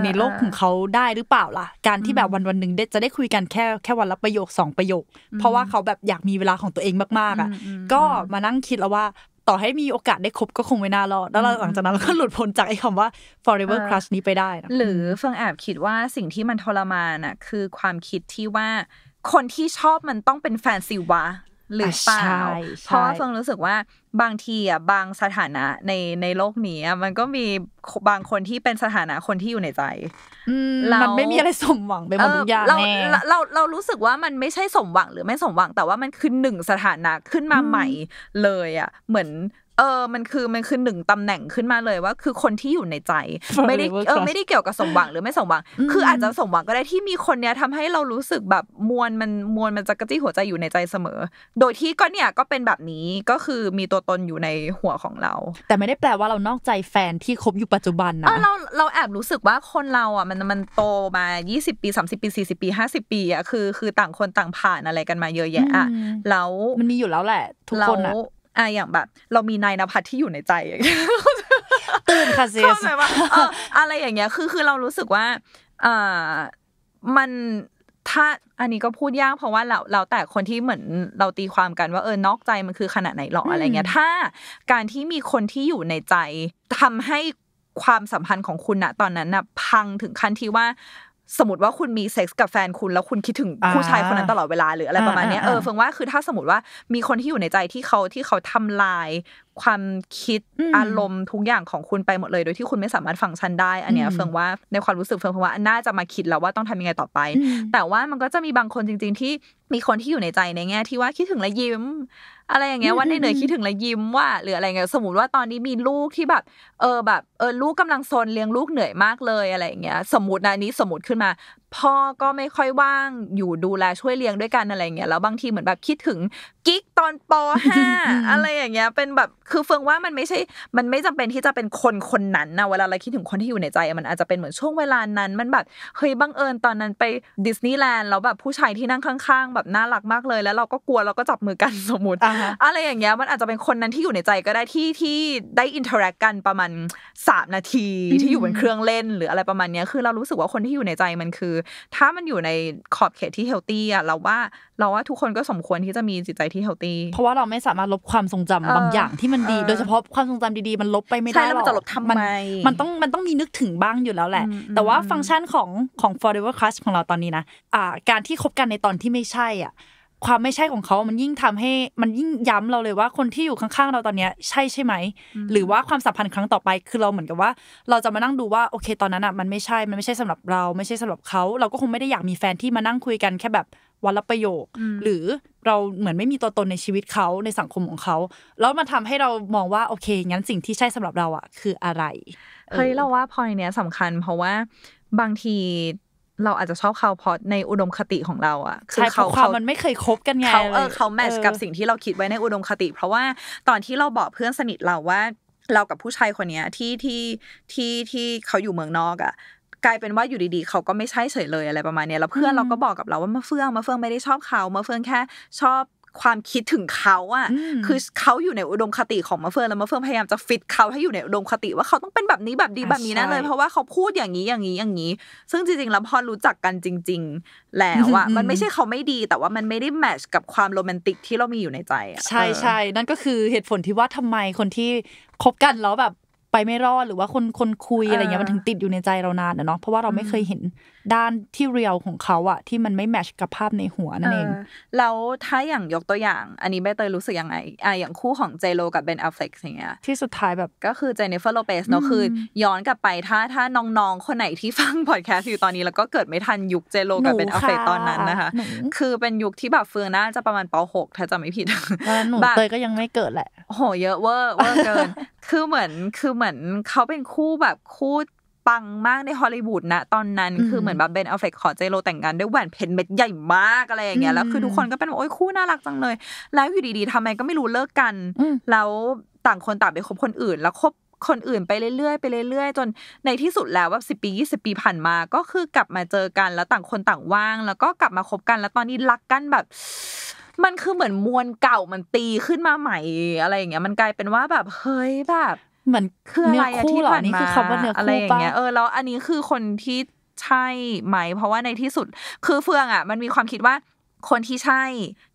ในโลกของเขาได้หรือเปล่าล่ะการที่แบบวันๆนึงจะได้คุยกันแค่วันละประโยค2ประโยคเพราะว่าเขาแบบอยากมีเวลาของตัวเองมากๆอะก็มานั่งคิดแล้วว่าต่อให้มีโอกาสได้คบก็คงไม่น่ารอดแล้วหลังจากนั้นเราก็หลุดพ้นจากไอ้คำว่า forever crush นี้ไปได้นะหรือเฟิงแอบคิดว่าสิ่งที่มันทรมานน่ะคือความคิดที่ว่าคนที่ชอบมันต้องเป็นแฟนสิวะหรือเปล่าเพราะเฟิงรู้สึกว่าบางทีอ่ะบางสถานะในโลกนี้มันก็มีบางคนที่เป็นสถานะคนที่อยู่ในใจมันไม่มีอะไรสมหวังไปหมดทุกอย่างแน่เรารู้สึกว่ามันไม่ใช่สมหวังหรือไม่สมหวังแต่ว่ามันคือหนึ่งสถานะขึ้นมาใหม่เลยอ่ะเหมือนมันคือหนึ่งตำแหน่งขึ้นมาเลยว่าคือคนที่อยู่ในใจไม่ได้เกี่ยวกับสมหวังหรือไม่สมหวังคืออาจจะสมหวังก็ได้ที่มีคนเนี้ยทำให้เรารู้สึกแบบมวลมันจะกระจี้หัวใจอยู่ในใจเสมอโดยที่ก็เนี่ยก็เป็นแบบนี้ก็คือมีตัวตนอยู่ในหัวของเราแต่ไม่ได้แปลว่าเรานอกใจแฟนที่คบอยู่ปัจจุบันนะเราแอบรู้สึกว่าคนเราอ่ะมันโตมา20ปี30ปี40ปี50ปีอ่ะคือต่างคนต่างผ่านอะไรกันมาเยอะแยะอ่ะแล้วมันมีอยู่แล้วแหละทุกคนอ่ะอย่างแบบเรามีนายณภัทรที่อยู่ในใจตื่นค่ะเซสอะไรอย่างเงี้ยคือเรารู้สึกว่ามันถ้าอันนี้ก็พูดยากเพราะว่าเราแต่คนที่เหมือนเราตีความกันว่านอกใจมันคือขนาดไหนหรออะไรเงี้ยถ้าการที่มีคนที่อยู่ในใจทำให้ความสัมพันธ์ของคุณนะตอนนั้นนะพังถึงขั้นที่ว่าสมมติว่าคุณมีเซ็กส์กับแฟนคุณแล้วคุณคิดถึงผู้ชายคนนั้นตลอดเวลาหรืออะไรประมาณนี้เฟิงว่าคือถ้าสมมติว่ามีคนที่อยู่ในใจที่เขาทำลายความคิดอารมณ์ทุกอย่างของคุณไปหมดเลยโดยที่คุณไม่สามารถฟังก์ชันได้อันเนี้ยเฟิงว่าในความรู้สึกเฟิงว่าน่าจะมาคิดแล้วว่าต้องทำยังไงต่อไปแต่ว่ามันก็จะมีบางคนจริงๆที่มีคนที่อยู่ในใจในแง่ที่ว่าคิดถึงและยิ้มอะไรอย่างเงี้ยว่าเหนื่อยคิดถึงและยิ้มว่าหรืออะไรเงี้ยสมมติว่าตอนนี้มีลูกที่แบบลูกกำลังซนเลี้ยงลูกเหนื่อยมากเลยอะไรอย่างเงี้ยสมมตินะนี้สมมติขึ้นมาพ่อก็ไม่ค่อยว่างอยู่ดูแลช่วยเลี้ยงด้วยกันอะไรเงี้ยแล้วบางทีเหมือนแบบคิดถึงกิ๊กตอนป.5 อะไรอย่างเงี้ยเป็นแบบคือเฟิงว่ามันไม่จำเป็นที่จะเป็นคนนั้นนะเวลาเราคิดถึงคนที่อยู่ในใจมันอาจจะเป็นเหมือนช่วงเวลานั้นมันแบบเฮ้ยบังเอิญตอนนั้นไปดิสนีย์แลนด์แล้วแบบผู้ชายที่นั่งข้างๆแบบน่ารักมากเลยแล้วเราก็กลัวเราก็จับมือกันสมมติอะไรอย่างเงี้ยมันอาจจะเป็นคนนั้นที่อยู่ในใจก็ได้ที่ได้อินเทอร์แอคกันประมาณ3นาทีที่อยู่บนเครื่องเล่นหรืออะไรประมาณเนี้ยคือเรารู้สึกว่าคนที่อยู่ในใจมันคือถ้ามันอยู่ในขอบเขตที่เฮลตี้อ่ะเราว่าทุกคนก็สมควรที่จะมีจิตใจที่เฮลตี้เพราะว่าเราไม่สามารถลบความทรงจำบางอย่างที่มันดีโดยเฉพาะความทรงจำดีๆมันลบไปไม่ได้หรอกจะลบทำไมมันต้องมีนึกถึงบ้างอยู่แล้วแหละแต่ว่าฟังก์ชันของ Forever Crush ของเราตอนนี้นะการที่คบกันในตอนที่ไม่ใช่อ่ะความไม่ใช่ของเขามันยิ่งทำให้มันยิ่งย้ำเราเลยว่าคนที่อยู่ข้างๆเราตอนนี้ใช่ไหมหรือว่าความสัมพันธ์ครั้งต่อไปคือเราเหมือนกับว่าเราจะมานั่งดูว่าโอเคตอนนั้นอ่ะมันไม่ใช่สำหรับเราไม่ใช่สำหรับเขาเราก็คงไม่ได้อยากมีแฟนที่มานั่งคุยกันแค่แบบวันละประโยคหรือเราเหมือนไม่มีตัวตนในชีวิตเขาในสังคมของเขาแล้วมันทำให้เรามองว่าโอเคงั้นสิ่งที่ใช่สำหรับเราอ่ะคืออะไรเฮ้ยเราว่าพอยเนี้ยสำคัญเพราะว่าบางทีเราอาจจะชอบเขาเพราะในอุดมคติของเราอ่ะคือเขามันไม่เคยคบกันไงเขาแมทช์กับสิ่งที่เราคิดไว้ในอุดมคติเพราะว่าตอนที่เราบอกเพื่อนสนิทเราว่าเรากับผู้ชายคนเนี้ยที่เขาอยู่เมืองนอกอ่ะกลายเป็นว่าอยู่ดีๆเขาก็ไม่ใช่เฉยเลยอะไรประมาณเนี้ยแล้วเพื่อนเราก็บอกกับเราว่ามาเฟื่องไม่ได้ชอบเขามาเฟื่องแค่ชอบความคิดถึงเขาอ่ะคือเขาอยู่ในอุดมคติของมาเฟื่องแล้วมาเฟื่องพยายามจะฟิตเขาให้อยู่ในอุดมคติว่าเขาต้องเป็นแบบนี้แบบดีแบบนี้นั่นเลยเพราะว่าเขาพูดอย่างนี้ซึ่งจริงๆแล้วพอรู้จักกันจริงๆแล้วอ่ะมันไม่ใช่เขาไม่ดีแต่ว่ามันไม่ได้แมทช์กับความโรแมนติกที่เรามีอยู่ในใจอ่ะใช่ๆนั่นก็คือเหตุผลที่ว่าทำไมคนที่คบกันแล้วแบบไปไม่รอดหรือว่าคนคุยอะไรเงี้ยมันถึงติดอยู่ในใจเรานานเนาะเพราะว่าเราไม่เคยเห็นด้านที่เรียลของเขาอะที่มันไม่แมทช์กับภาพในหัวนั่นเองแล้วถ้าอย่างยกตัวอย่างอันนี้ใบเตยรู้สึกยังไงอย่างคู่ของเจโลกับเบนแอฟเฟล็กอย่างเงี้ยที่สุดท้ายแบบก็คือเจเนฟเฟอร์โลเปซเนาะคือย้อนกลับไปถ้าน้องๆคนไหนที่ฟังพอดแคสต์อยู่ตอนนี้แล้วก็เกิดไม่ทันยุคเจโลกับเบนแอฟเฟล็กตอนนั้นนะคะคือเป็นยุคที่แบบเฟืองน่าจะประมาณป.6 ถ้าจำไม่ผิดหนูเตยก็ยังไม่เกิดแหละโหเยอะเวอร์เกินคือเหมือนเขาเป็นคู่แบบคู่ปังมากในฮอลลีวูดนะตอนนั้นคือเหมือนแบบเบนแอฟเฟล็กขอเจโลแต่งงานด้วยแหวนเพชรเม็ดใหญ่มากอะไรอย่างเงี้ยแล้วคือทุกคนก็เป็นโอ้ยคู่น่ารักจังเลยแล้วอยู่ดีๆทำไมก็ไม่รู้เลิกกันแล้วต่างคนต่างไปคบคนอื่นแล้วคบ คนอื่นไปเรื่อยๆจนในที่สุดแล้วว่า10 ปี 20 ปีผ่านมาก็คือกลับมาเจอกันแล้วต่างคนต่างว่างแล้วก็กลับมาคบกันแล้วตอนนี้รักกันแบบมันคือเหมือนมวลเก่ามันตีขึ้นมาใหม่อะไรอย่างเงี้ยมันกลายเป็นว่าแบบเฮ้ยแบบมันคืออะไรที่ผ่านมาอะไรอย่างเงี้ยแล้วอันนี้คือคนที่ใช่ไหมเพราะว่าในที่สุดคือเฟืองอ่ะมันมีความคิดว่าคนที่ใช่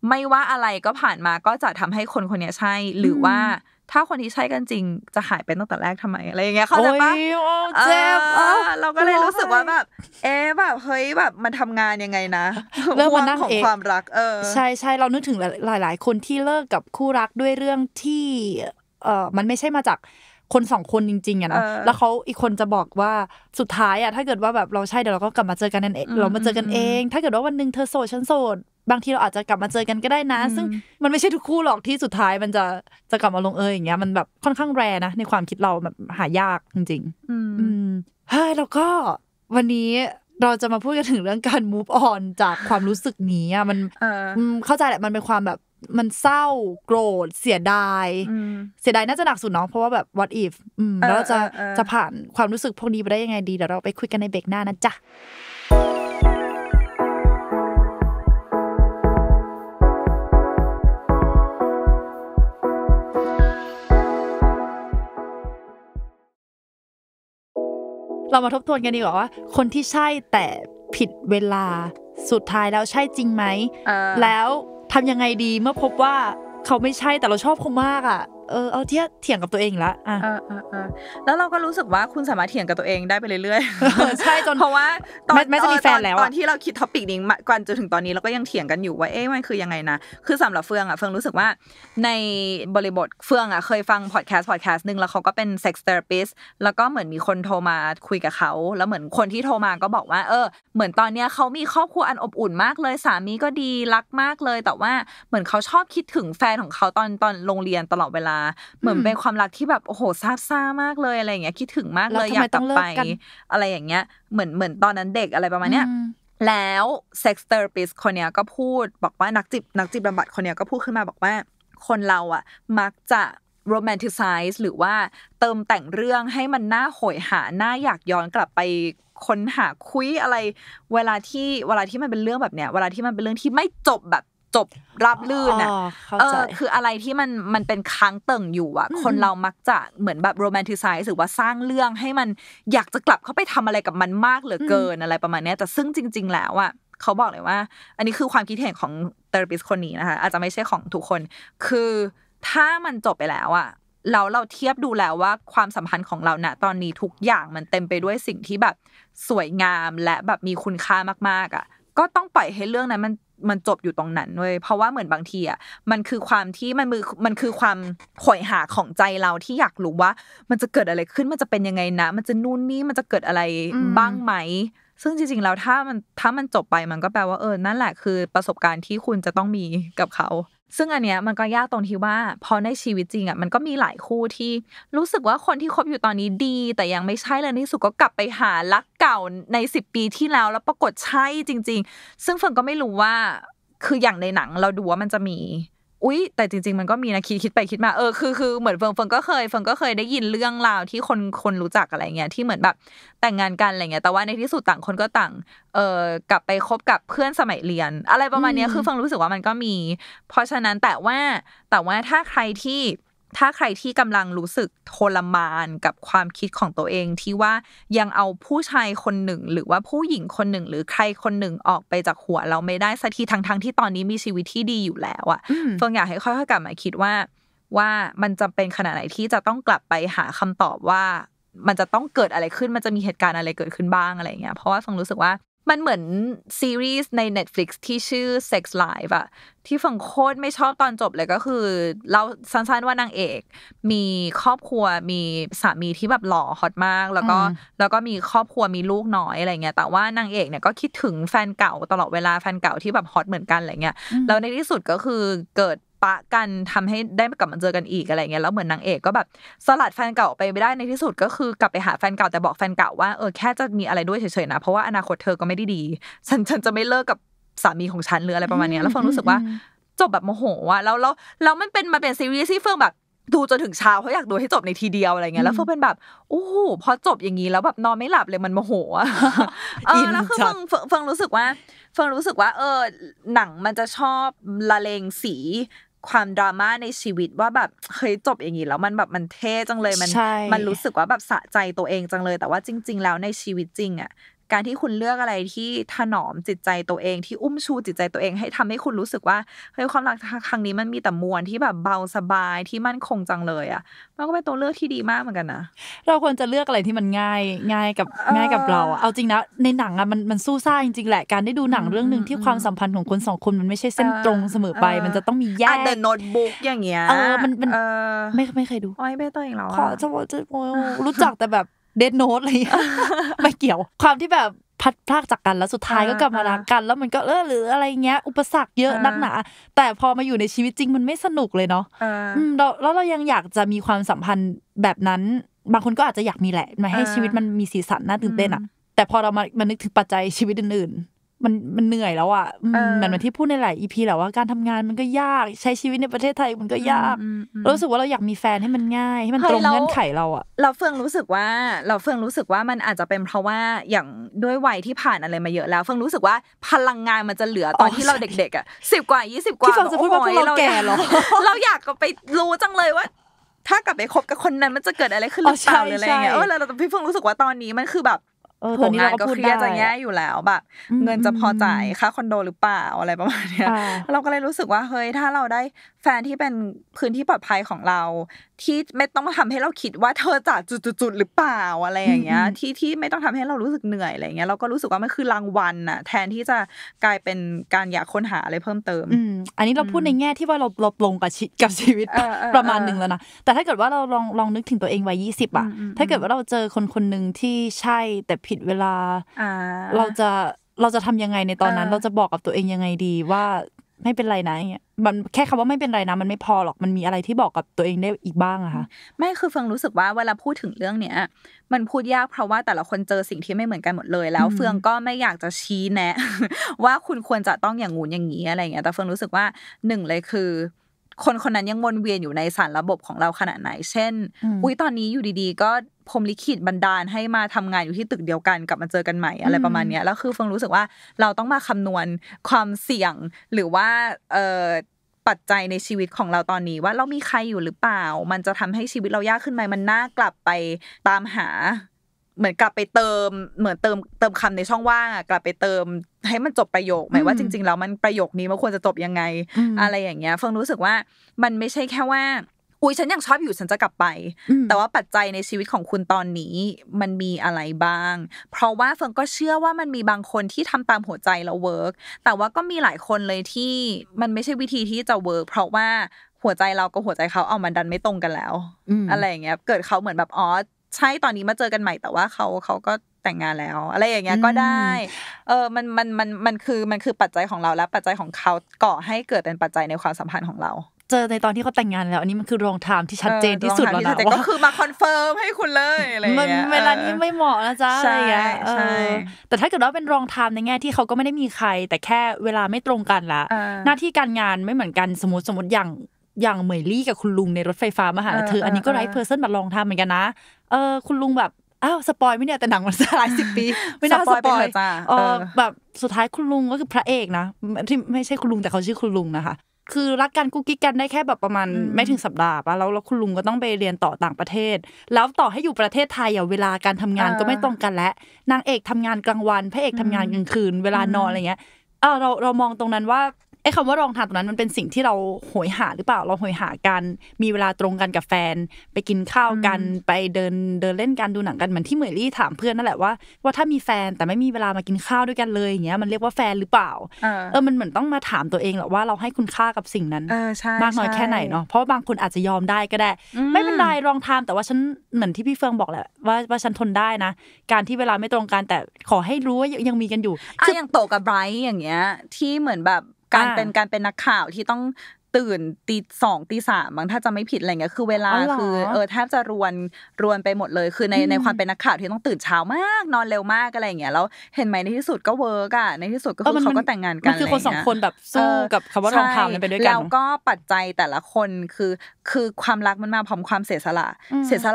ไม่ว่าอะไรก็ผ่านมาก็จะทำให้คนคนนี้ใช่หรือว่าถ้าคนที่ใช่กันจริงจะหายไปตั้งแต่แรกทำไมอะไรอย่างเงี้ยเข้าใจปะเจ็บเราก็เลยรู้สึกว่าแบบแบบเฮ้ยแบบมันทำงานยังไงนะเรื่องของความรักใช่ใช่เรานึกถึงหลายๆคนที่เลิกกับคู่รักด้วยเรื่องที่มันไม่ใช่มาจากคนสองคนจริงๆอะนะแล้วเขาอีกคนจะบอกว่าสุดท้ายอะถ้าเกิดว่าแบบเราใช่เดี๋ยวเราก็กลับมาเจอกันนั่นเองเรามาเจอกันเองถ้าเกิดว่าวันนึงเธอโสดฉันโสดบางทีเราอาจจะกลับมาเจอกันก็ได้นะซึ่งมันไม่ใช่ทุกคู่หรอกที่สุดท้ายมันจะกลับมาลงอย่างเงี้ยมันแบบค่อนข้างแรนะในความคิดเราแบบหายากจริงๆเฮ้ยแล้วก็วันนี้เราจะมาพูดกันถึงเรื่องการ move on จากความรู้สึกนี้อะมันเข้าใจแหละมันเป็นความแบบมันเศร้าโกรธเสียดายน่าจะหนักสุดเนาะเพราะว่าแบบ what if แล้วจะผ่านความรู้สึกพวกนี้ไปได้ยังไงดีเดี๋ยวเราไปคุยกันในเบรกหน้านะจ๊ะเรามาทบทวนกันดีกว่าว่าคนที่ใช่แต่ผิดเวลาสุดท้ายแล้วใช่จริงไหมแล้วทำยังไงดีเมื่อพบว่าเขาไม่ใช่แต่เราชอบเขามากอ่ะเอาเถียงกับตัวเองละแล้วเราก็รู้สึกว่าคุณสามารถเถียงกับตัวเองได้ไปเรื่อยๆใช่จนเพราะว่าตอนที่เราคิดท็อปิกนี้ก่อนจนถึงตอนนี้เราก็ยังเถียงกันอยู่ว่ามันคือยังไงนะคือสำหรับเฟืองอ่ะเฟืองรู้สึกว่าในบริบทเฟืองอ่ะเคยฟังพอดแคสต์นึงแล้วเขาก็เป็นเซ็กซ์เทอราปิสต์แล้วก็เหมือนมีคนโทรมาคุยกับเขาแล้วเหมือนคนที่โทรมาก็บอกว่าเหมือนตอนเนี้ยเขามีครอบครัวอันอบอุ่นมากเลยสามีก็ดีรักมากเลยแต่ว่าเหมือนเขาชอบคิดถึงแฟนของเขาตอนโรงเรียนตลอดเวลาเหมือนเป็นความรักที่แบบโอ้โหซาบซ่ามากเลยอะไรอย่างเงี้ยคิดถึงมากเลยอยากกลับไปอะไรอย่างเงี้ยเหมือนตอนนั้นเด็กอะไรประมาณเนี้ยแล้วเซ็กซ์เทอราปิสต์คนเนี้ยก็พูดบอกว่านักจิตบำบัดคนเนี้ยก็พูดขึ้นมาบอกว่าคนเราอ่ะมักจะromanticize หรือว่าเติมแต่งเรื่องให้มันน่าโหยหาน่าอยากย้อนกลับไปค้นหาคุยอะไรเวลาที่มันเป็นเรื่องแบบเนี้ยเวลาที่มันเป็นเรื่องที่ไม่จบแบบจบรับลื่นน่ะคืออะไรที่มันเป็นค้างเติ่งอยู่อ่ะคนเรามักจะเหมือนแบบโรแมนติไซส์หรือว่าสร้างเรื่องให้มันอยากจะกลับเข้าไปทำอะไรกับมันมากเหลือเกินอะไรประมาณเนี้ยแต่ซึ่งจริงๆแล้วอ่ะเขาบอกเลยว่าอันนี้คือความคิดเห็นของเทอราปิสต์คนนี้นะคะอาจจะไม่ใช่ของทุกคนคือถ้ามันจบไปแล้วอ่ะเราเทียบดูแล้วว่าความสัมพันธ์ของเราณตอนนี้ทุกอย่างมันเต็มไปด้วยสิ่งที่แบบสวยงามและแบบมีคุณค่ามากๆอ่ะก็ต้องปล่อยให้เรื่องนั้นมันจบอยู่ตรงนั้นเลยเพราะว่าเหมือนบางทีอ่ะมันคือความที่มันคือความหอยหาของใจเราที่อยากรู้ว่ามันจะเกิดอะไรขึ้นมันจะเป็นยังไงนะมันจะนู่นนี่มันจะเกิดอะไรบ้างไหมซึ่งจริงๆแล้วถ้ามันจบไปมันก็แปลว่านั่นแหละคือประสบการณ์ที่คุณจะต้องมีกับเขาซึ่งอันเนี้ยมันก็ยากตรงที่ว่าพอในชีวิตจริงอ่ะมันก็มีหลายคู่ที่รู้สึกว่าคนที่คบอยู่ตอนนี้ดีแต่ยังไม่ใช่เลยที่สุดก็กลับไปหารักเก่าใน10 ปีที่แล้วแล้วปรากฏใช่จริงๆซึ่งเฟิร์นก็ไม่รู้ว่าคืออย่างในหนังเราดูว่ามันจะมีแต่จริงๆมันก็มีนะคิดไปคิดมาคือเหมือนเฟิร์นก็เคยได้ยินเรื่องราวที่คนรู้จักอะไรเงี้ยที่เหมือนแบบแต่งงานกันอะไรเงี้ยแต่ว่าในที่สุดต่างคนก็ต่างกลับไปคบกับเพื่อนสมัยเรียนอะไรประมาณนี้คือเฟิร์นรู้สึกว่ามันก็มีเพราะฉะนั้นแต่ว่าถ้าใครที่กำลังรู้สึกทรมานกับความคิดของตัวเองที่ว่ายังเอาผู้ชายคนหนึ่งหรือว่าผู้หญิงคนหนึ่งหรือใครคนหนึ่งออกไปจากหัวเราไม่ได้สักทีทั้งที่ตอนนี้มีชีวิตที่ดีอยู่แล้วอ่ะเฟิร์นอยากให้ค่อยๆกลับมาคิดว่ามันจำเป็นขนาดไหนที่จะต้องกลับไปหาคำตอบว่ามันจะต้องเกิดอะไรขึ้นมันจะมีเหตุการณ์อะไรเกิดขึ้นบ้างอะไรอย่างเงี้ยเพราะว่าเฟิร์นรู้สึกว่ามันเหมือนซีรีส์ใน Netflix ที่ชื่อ Sex Life อ่ะที่ฝั่งโคตรไม่ชอบตอนจบเลยก็คือเราสั้นๆว่านางเอกมีครอบครัวมีสามีที่แบบหล่อฮอตมากแล้วก็มีครอบครัวมีลูกน้อยอะไรเงี้ยแต่ว่านางเอกเนี่ยก็คิดถึงแฟนเก่าตลอดเวลาแฟนเก่าที่แบบฮอตเหมือนกันอะไรเงี้ยแล้วในที่สุดก็คือเกิดปะกันทำให้ได้กลับมาเจอกันอีกอะไรเงี้ยแล้วเหมือนนางเอกก็แบบสลัดแฟนเก่าไปไม่ได้ในที่สุดก็คือกลับไปหาแฟนเก่าแต่บอกแฟนเก่าว่าแค่จะมีอะไรด้วยเฉยๆนะเพราะว่าอนาคตเธอก็ไม่ได้ดีฉันจะไม่เลิกกับสามีของฉันหรืออะไรประมาณเนี้ยแล้วเฟิร์นรู้สึกว่าจบแบบโมโหว่ะแล้วมันเป็นซีรีส์ที่เฟิร์นแบบ ดูจนถึงเช้าเพราะอยากดูให้จบในทีเดียวอะไรเงี้ยแล้วเฟิร์นเป็นแบบโอ้โหพอจบอย่างนี้แล้วแบบนอนไม่หลับเลยมันโมโหอ่ะแล้วคือเฟิร์นรู้สึกว่าหนังมันจะชอบละเลงสีความดราม่าในชีวิตว่าแบบเฮ้ยจบอย่างนี้แล้วมันแบบมันเท่จังเลยมันรู้สึกว่าแบบสะใจตัวเองจังเลยแต่ว่าจริงๆแล้วในชีวิตจริงอ่ะการที่คุณเลือกอะไรที่ถนอมจิตใจตัวเองที่อุ้มชูจิตใจตัวเองให้ทำให้คุณรู้สึกว่าเฮ้ยความรักครั้งนี้มันมีแต่มวลที่แบบเบาสบายที่มั่นคงจังเลยอ่ะมันก็เป็นตัวเลือกที่ดีมากเหมือนกันนะเราควรจะเลือกอะไรที่มันง่ายกับเราเอาจริงนะในหนังอ่ะมันสู้ซ่าจริงๆแหละการได้ดูหนังเรื่องนึงที่ความสัมพันธ์ของคน2คนมันไม่ใช่เส้นตรงเสมอไปมันจะต้องมีแยกแต่โน้ตบุ๊กอย่างเงี้ยมันไม่เคยดูอ๋อไม่ต้องอย่างเราขอจะบอกจะรู้จักแต่แบบเดทโน้ตอะไรไม่เกี่ยวความที่แบบพัดพลากจากกันแล้วสุดท้ายก็กลับมารักกันแล้วมันก็หรืออะไรเงี้ยอุปสรรคเยอะนักหนาแต่พอมาอยู่ในชีวิตจริงมันไม่สนุกเลยเนาะแล้วเรายังอยากจะมีความสัมพันธ์แบบนั้นบางคนก็อาจจะอยากมีแหละมาให้ชีวิตมันมีสีสันน่าตื่นเต้นอ่ะแต่พอเรามานึกถึงปัจจัยชีวิตอื่นๆมันเหนื่อยแล้วอ่ะเหมือนที่พูดในหลาย EP แล้วว่าการทำงานมันก็ยากใช้ชีวิตในประเทศไทยมันก็ยากรู้สึกว่าเราอยากมีแฟนให้มันง่ายให้มันตรงเงื่อนไขเราอ่ะเราเฟื่องรู้สึกว่ามันอาจจะเป็นเพราะว่าอย่างด้วยวัยที่ผ่านอะไรมาเยอะแล้วเฟื่องรู้สึกว่าพลังงานมันจะเหลือตอนที่เราเด็กๆอ่ะ10 กว่า 20 กว่าที่เฟื่องจะพูดว่าพวกเราแก่หรอเราอยากก็ไปรู้จังเลยว่าถ้ากลับไปคบกับคนนั้นมันจะเกิดอะไรขึ้นหรือเปล่าอะไรอย่างเงี้ยเราพี่เฟื่องรู้สึกว่าตอนนี้มันคือแบบผลงานก็เครียดจะแย่อยู่แล้วแบบเงินจะพอจ่ายค่าคอนโดหรือเปล่าอะไรประมาณเนี้ยเราก็เลยรู้สึกว่าเฮ้ยถ้าเราได้แฟนที่เป็นพื้นที่ปลอดภัยของเราที่ไม่ต้องทำให้เราคิดว่าเธอจะจุดหรือเปล่าอะไรอย่างเงี้ยที่ไม่ต้องทำให้เรารู้สึกเหนื่อยอะไรเงี้ยเราก็รู้สึกว่ามันคือรางวัลน่ะแทนที่จะกลายเป็นการอยากค้นหาอะไรเพิ่มเติมอันนี้เราพูดในแง่ที่ว่าเราลบลงกับชีวิตประมาณนึงแล้วนะแต่ถ้าเกิดว่าเราลองนึกถึงตัวเองวัย20อ่ะถ้าเกิดว่าเราเจอคนๆนึงที่ใช่แต่ผิดเวลาเราจะทำยังไงในตอนนั้นเราจะบอกกับตัวเองยังไงดีว่าไม่เป็นไรนะเนี่ยมันแค่คำว่าไม่เป็นไรนะมันไม่พอหรอกมันมีอะไรที่บอกกับตัวเองได้อีกบ้างอะค่ะไม่คือเฟืองรู้สึกว่าเวลาพูดถึงเรื่องเนี้ยมันพูดยากเพราะว่าแต่ละคนเจอสิ่งที่ไม่เหมือนกันหมดเลยแล้วเฟืองก็ไม่อยากจะชี้แนะว่าคุณควรจะต้องอย่างงู้นอย่างงี้อะไรเงี้ยแต่เฟืองรู้สึกว่า1เลยคือคนนั้นยังวนเวียนอยู่ในสารระบบของเราขนาดไหนเช่นอุ้ยตอนนี้อยู่ดีๆก็พรหมลิขิตบันดาลให้มาทำงานอยู่ที่ตึกเดียวกันกลับมาเจอกันใหม่อะไรประมาณเนี้ยแล้วคือเฟืองรู้สึกว่าเราต้องมาคำนวณความเสี่ยงหรือว่าปัจจัยในชีวิตของเราตอนนี้ว่าเรามีใครอยู่หรือเปล่ามันจะทำให้ชีวิตเรายากขึ้นไหมมันน่ากลับไปตามหาเหมือนกลับไปเติมคำในช่องว่างกลับไปเติมให้มันจบประโยคหมายว่าจริงๆแล้วมันประโยคนี้มันควรจะจบยังไงอะไรอย่างเงี้ยเฟืองรู้สึกว่ามันไม่ใช่แค่ว่าอุ้ยฉันยังชอบอยู่ฉันจะกลับไปแต่ว่าปัจจัยในชีวิตของคุณตอนนี้มันมีอะไรบ้างเพราะว่าเฟิร์นก็เชื่อว่ามันมีบางคนที่ทำตามหัวใจแล้วเวิร์กแต่ว่าก็มีหลายคนเลยที่มันไม่ใช่วิธีที่จะเวิร์กเพราะว่าหัวใจเรากับหัวใจเขาเอามันดันไม่ตรงกันแล้วอะไรอย่างเงี้ยเกิดเขาเหมือนแบบอ๋อใช่ตอนนี้มาเจอกันใหม่แต่ว่าเขาก็แต่งงานแล้วอะไรอย่างเงี้ยก็ได้มันคือปัจจัยของเราและปัจจัยของเขาก่อให้เกิดเป็นปัจจัยในความสัมพันธ์ของเราเจอในตอนที่เขาแต่งงานแล้วอันนี้มันคือรองทามที่ชัดเจนที่สุดแล้วนะก็คือมาคอนเฟิร์มให้คุณเลยอะไรอย่างเงี้ยเวลานี้ไม่เหมาะนะจ๊ะอะไรอย่างเงี้ยแต่ถ้าเกิดว่าเป็นรองทามในแง่ที่เขาก็ไม่ได้มีใครแต่แค่เวลาไม่ตรงกันละหน้าที่การงานไม่เหมือนกันสมมติอย่างเหมยลี่กับคุณลุงในรถไฟฟ้ามาหาเธออันนี้ก็ไลฟ์เพอร์เซนต์มาลองทามเหมือนกันนะคุณลุงแบบอ้าวสปอยไม่เนี่ยแต่หนังมันหลาย10 ปีไม่น่าสปอยจ้ะแบบสุดท้ายคุณลุงก็คือพระเอกนะที่ไม่ใช่คุณลุงแต่เขาชื่อคุณลุงนะคะคือรักกันกุ๊กกิ๊กกันได้แค่แบบประมาณไม่ถึงสัปดาห์ป่ะแล้วคุณลุงก็ต้องไปเรียนต่อต่างประเทศแล้วต่อให้อยู่ประเทศไทยอย่างเวลาการทำงานก็ไม่ตรงกันและนางเอกทำงานกลางวันพระเอกทำงานกลางคืนเวลานอนอะไรเงี้ยเรามองตรงนั้นว่าไอ้คำว่ารองทามตรงนั้นมันเป็นสิ่งที่เราโหยหาหรือเปล่าเราโหยหากันมีเวลาตรงกันกับแฟนไปกินข้าวกันไปเดินเล่นกันดูหนังกันเหมือนที่เหมยลี่ถามเพื่อนนั่นแหละว่าถ้ามีแฟนแต่ไม่มีเวลามากินข้าวด้วยกันเลยอย่างเงี้ยมันเรียกว่าแฟนหรือเปล่ามันเหมือนต้องมาถามตัวเองหรอว่าเราให้คุณค่ากับสิ่งนั้นมากน้อยแค่ไหนเนาะเพราะบางคนอาจจะยอมได้ก็ได้ไม่เป็นไรรองทามแต่ว่าฉันเหมือนที่พี่เฟืองบอกแหละว่าฉันทนได้นะการที่เวลาไม่ตรงกันแต่ขอให้รู้ว่ายังมีกันอยู่อย่างโตกับไบรท์อย่างเงี้ยที่เหมือนแบบการเป็นนักข่าวที่ต้อง ตื่นตีสองตีสามบางถ้าจะไม่ผิดอะไรเงี้ยคือเวลาคือแทบจะรวนไปหมดเลยคือในความเป็นนักข่าวที่ต้องตื่นเช้ามากนอนเร็วมากอะไรเงี้ยแล้วเห็นไหมในที่สุดก็เวิร์กอ่ะในที่สุดก็คือเขาก็แต่งงานกันคือคนสองคนแบบสู้กับคำว่าทองคำไปด้วยกันแล้วก็ปัจจัยแต่ละคนคือความรักมันมาพร้อมความเสียสล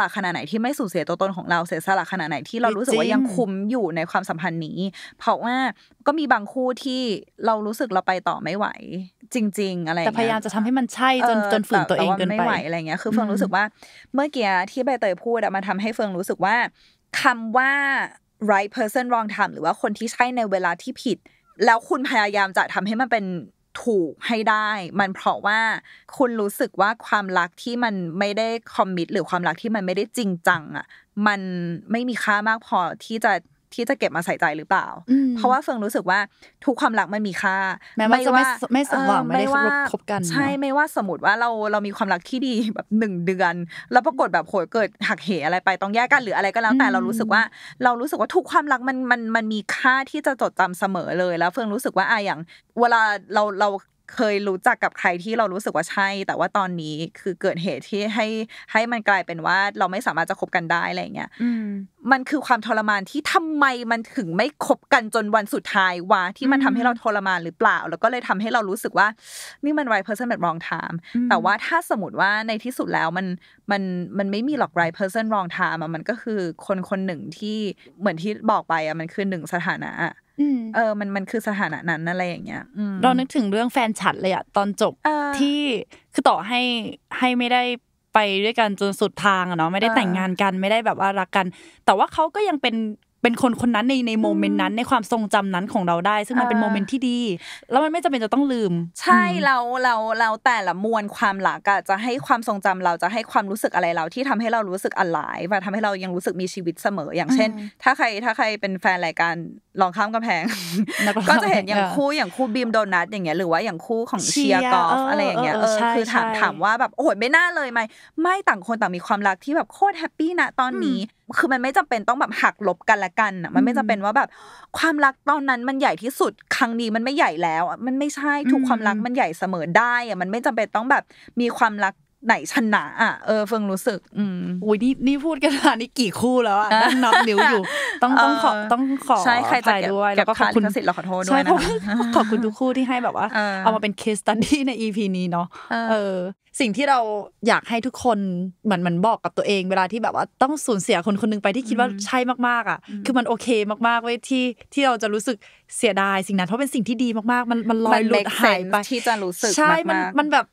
ะขนาดไหนที่ไม่สูญเสียตัวตนของเราเสียสละขนาดไหนที่เรารู้สึกว่ายังคุ้มอยู่ในความสัมพันธ์นี้เพราะว่าก็มีบางคู่ที่เรารู้สึกเราไปต่อไม่ไหวจริงๆอะไรแต่พยายามจะทำให้มันใช่จนฝืนตัวเองเกินไปไม่ไหวอะไรเงี้ยคือเฟื่องรู้สึกว่าเมื่อกี้ที่ใบเตยพูดมันทำให้เฟื่องรู้สึกว่าคำว่า right person wrong time หรือว่าคนที่ใช่ในเวลาที่ผิดแล้วคุณพยายามจะทำให้มันเป็นถูกให้ได้มันเพราะว่าคุณรู้สึกว่าความรักที่มันไม่ได้คอมมิตหรือความรักที่มันไม่ได้จริงจังอ่ะมันไม่มีค่ามากพอที่จะเก็บมาใส่ใจหรือเปล่าเพราะว่าเฟื่องรู้สึกว่าทุกความรักมันมีค่าไม่ว่าไม่สมหวังไม่ได้คบกันใช่ไม่ว่าสมมติว่าเรามีความรักที่ดีแบบ1 เดือนแล้วปรากฏแบบโหยเกิดหักเหอะไรไปต้องแยกกันหรืออะไรก็แล้วแต่เรารู้สึกว่าทุกความรักมันมีค่าที่จะจดจำเสมอเลยแล้วเฟื่องรู้สึกว่าอย่างเวลาเราเคยรู้จักกับใครที่เรารู้สึกว่าใช่แต่ว่าตอนนี้คือเกิดเหตุที่ให้มันกลายเป็นว่าเราไม่สามารถจะคบกันได้อะไรเงี้ยมันคือความทรมานที่ทำไมมันถึงไม่คบกันจนวันสุดท้ายวะที่มันทำให้เราทรมานหรือเปล่าแล้วก็เลยทำให้เรารู้สึกว่านี่มัน right person wrong time แต่ว่าถ้าสมมติว่าในที่สุดแล้วมันไม่มีหรอก right person wrong time มันก็คือคนหนึ่งที่เหมือนที่บอกไปมันคือหนึ่งสถานะมันคือสถานะนั้นอะไรอย่างเงี้ยเรานึกถึงเรื่องแฟนฉันเลยอะตอนจบที่คือต่อให้ไม่ได้ไปด้วยกันจนสุดทางอะเนาะไม่ได้แต่งงานกันไม่ได้แบบว่ารักกันแต่ว่าเขาก็ยังเป็นคนนั้นในโมเมนต์นั้นในความทรงจำนั้นของเราได้ซึ่งมันเป็นโมเมนต์ที่ดีแล้วมันไม่จำเป็นจะต้องลืมใช่เราแต่ละมวลความหลักจะให้ความทรงจำเราจะให้ความรู้สึกอะไรเราที่ทำให้เรารู้สึกaliveและทำให้เรายังรู้สึกมีชีวิตเสมออย่างเช่นถ้าใครเป็นแฟนรายการลองข้ามกำแพงก็จะเห็นอย่างคู่บีมโดนัทอย่างเงี้ยหรือว่าอย่างคู่ของเชียร์กอล์ฟอะไรอย่างเงี้ยคือถามว่าแบบโอ้ยไม่น่าเลยไม่ต่างคนต่างมีความรักที่แบบโคตรแฮปปี้นะตอนนี้คือมันไม่จำเป็นต้องแบบหักลบกันละกันอ่ะมันไม่จำเป็นว่าแบบความรักตอนนั้นมันใหญ่ที่สุดครั้งนี้มันไม่ใหญ่แล้วมันไม่ใช่ทุกความรักมันใหญ่เสมอได้อ่ะมันไม่จำเป็นต้องแบบมีความรักไหนชนะอ่ะเฟื่องรู้สึกอุ้ยนี่พูดกันมานี่กี่คู่แล้วอ่ะนับนิ้วอยู่ต้องขอใช่ใครจะด้วยแล้วก็ขอบคุณสิทธิ์เราขอโทษด้วยนะคะขอบคุณทุกคู่ที่ให้แบบว่าเอามาเป็นเคสสตั๊ดดี้ใน EP นี้เนาะสิ่งที่เราอยากให้ทุกคนเหมือนบอกกับตัวเองเวลาที่แบบว่าต้องสูญเสียคนคนนึงไปที่คิดว่าใช่มากๆอ่ะคือมันโอเคมากๆเว้ยที่เราจะรู้สึกเสียดายสิ่งนั้นเพราะเป็นสิ่งที่ดีมากๆมันลอยหลุดหายไปที่จะรู้สึกใช่มันแบบ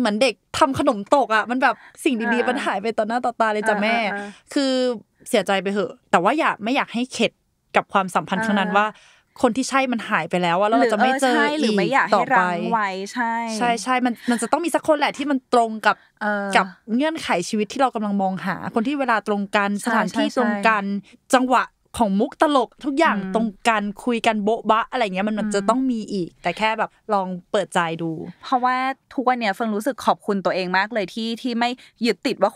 เหมือนเด็กทำขนมตกอ่ะมันแบบสิ่งดีๆมันหายไปต่อหน้าต่อตาเลยจ้ะแม่คือเสียใจไปเหอะแต่ว่าไม่อยากให้เข็ดกับความสัมพันธ์ครั้งนั้นว่าคนที่ใช่มันหายไปแล้วว่าเราจะไม่เจอหรือไม่อยากให้รังไว้ใช่มันจะต้องมีสักคนแหละที่มันตรงกับเงื่อนไขชีวิตที่เรากำลังมองหาคนที่เวลาตรงกันสถานที่ตรงกันจังหวะของมุกตลกทุกอย่างตรงกันคุยกันโบ๊ะบะอะไรเงี้ยมันจะต้องมีอีกแต่แค่แบบลองเปิดใจดูเพราะว่าทุกวันเนี้ยเฟิงรู้สึกขอบคุณตัวเองมากเลยที่ไม่ยึดติดว่า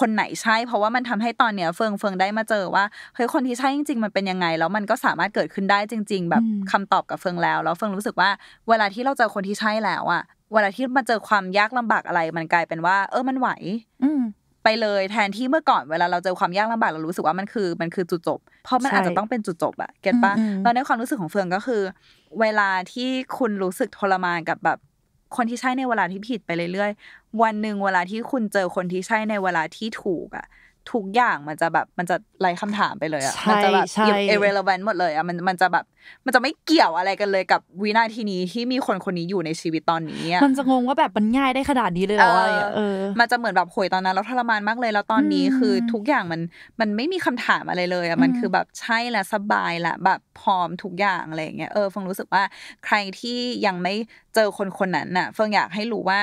คนไหนใช่เพราะว่ามันทำให้ตอนเนี้ยเฟิงได้มาเจอว่าเฮ้ยคนที่ใช่จริงๆมันเป็นยังไงแล้วมันก็สามารถเกิดขึ้นได้จริงๆแบบคำตอบกับเฟิงแล้วเฟิงรู้สึกว่าเวลาที่เราเจอคนที่ใช่แล้วอ่ะเวลาที่มาเจอความยากลำบากอะไรมันกลายเป็นว่ามันไหวไปเลยแทนที่เมื่อก่อนเวลาเราเจอความยากลำบากเรารู้สึกว่ามันคือจุดจบเพราะมันอาจจะต้องเป็นจุดจบอะเก็ตปะแล้วในความรู้สึกของเฟืองก็คือเวลาที่คุณรู้สึกทรมานกับแบบคนที่ใช่ในเวลาที่ผิดไปเรื่อยๆวันหนึ่งเวลาที่คุณเจอคนที่ใช่ในเวลาที่ถูกอะทุกอย่างมันจะไร้คำถามไปเลยอ่ะมันจะแบบ irrelevant หมดเลยอ่ะมันจะไม่เกี่ยวอะไรกันเลยกับวินาทีนี้ที่มีคนนี้อยู่ในชีวิตตอนนี้มันจะงงว่าแบบมันง่ายได้ขนาดนี้เลยเหรอมันจะเหมือนแบบโหยตอนนั้นเราทรมานมากเลยแล้วตอนนี้คือทุกอย่างมันไม่มีคำถามอะไรเลยอ่ะมันคือแบบใช่ละสบายละแบบพร้อมทุกอย่างอะไรอย่างเงี้ยเฟิงรู้สึกว่าใครที่ยังไม่เจอคนนั้นน่ะเฟิงอยากให้รู้ว่า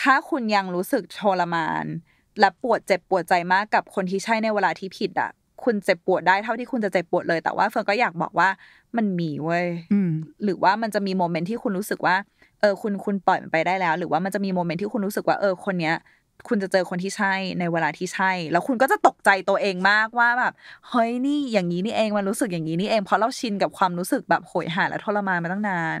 ถ้าคุณยังรู้สึกทรมานและปวดใจมากกับคนที่ใช่ในเวลาที่ผิดอ่ะคุณเจ็บปวดได้เท่าที่คุณจะเจ็บปวดเลยแต่ว่าเฟิร์นก็อยากบอกว่ามันมีเว้ยหรือว่ามันจะมีโมเมนต์ที่คุณรู้สึกว่าคุณปล่อยมันไปได้แล้วหรือว่ามันจะมีโมเมนต์ที่คุณรู้สึกว่าคนเนี้ยคุณจะเจอคนที่ใช่ในเวลาที่ใช่แล้วคุณก็จะตกใจตัวเองมากว่าแบบเฮ้ยนี่อย่างนี้นี่เองมันรู้สึกอย่างนี้นี่เองเพราะเราชินกับความรู้สึกแบบโหยหาและทรมานมาตั้งนาน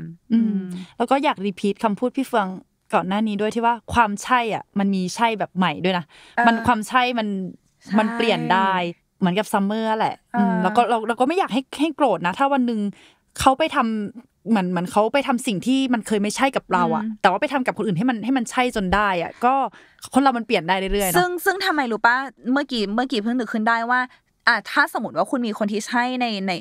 แล้วก็อยากรีพีทคำพูดพี่เฟือง ก่อนหน้านี้ด้วยที่ว่าความใช่อ่ะมันมีใช่แบบใหม่ด้วยนะมันความใช่มันเปลี่ยนได้เหมือนกับซัมเมอร์แหละแล้วก็เราก็ไม่อยากให้โกรธนะถ้าวันหนึ่งเขาไปทำเหมือนเขาไปทำสิ่งที่มันเคยไม่ใช่กับเราอ่ะแต่ว่าไปทำกับคนอื่นให้มันใช่จนได้อ่ะก็คนเรามันเปลี่ยนได้เรื่อยๆซึ่งทำไมรู้ป่ะเมื่อกี้เพิ่งนึกขึ้นได้ว่าถ้าสมมติว่าคุณมีคนที่ใช่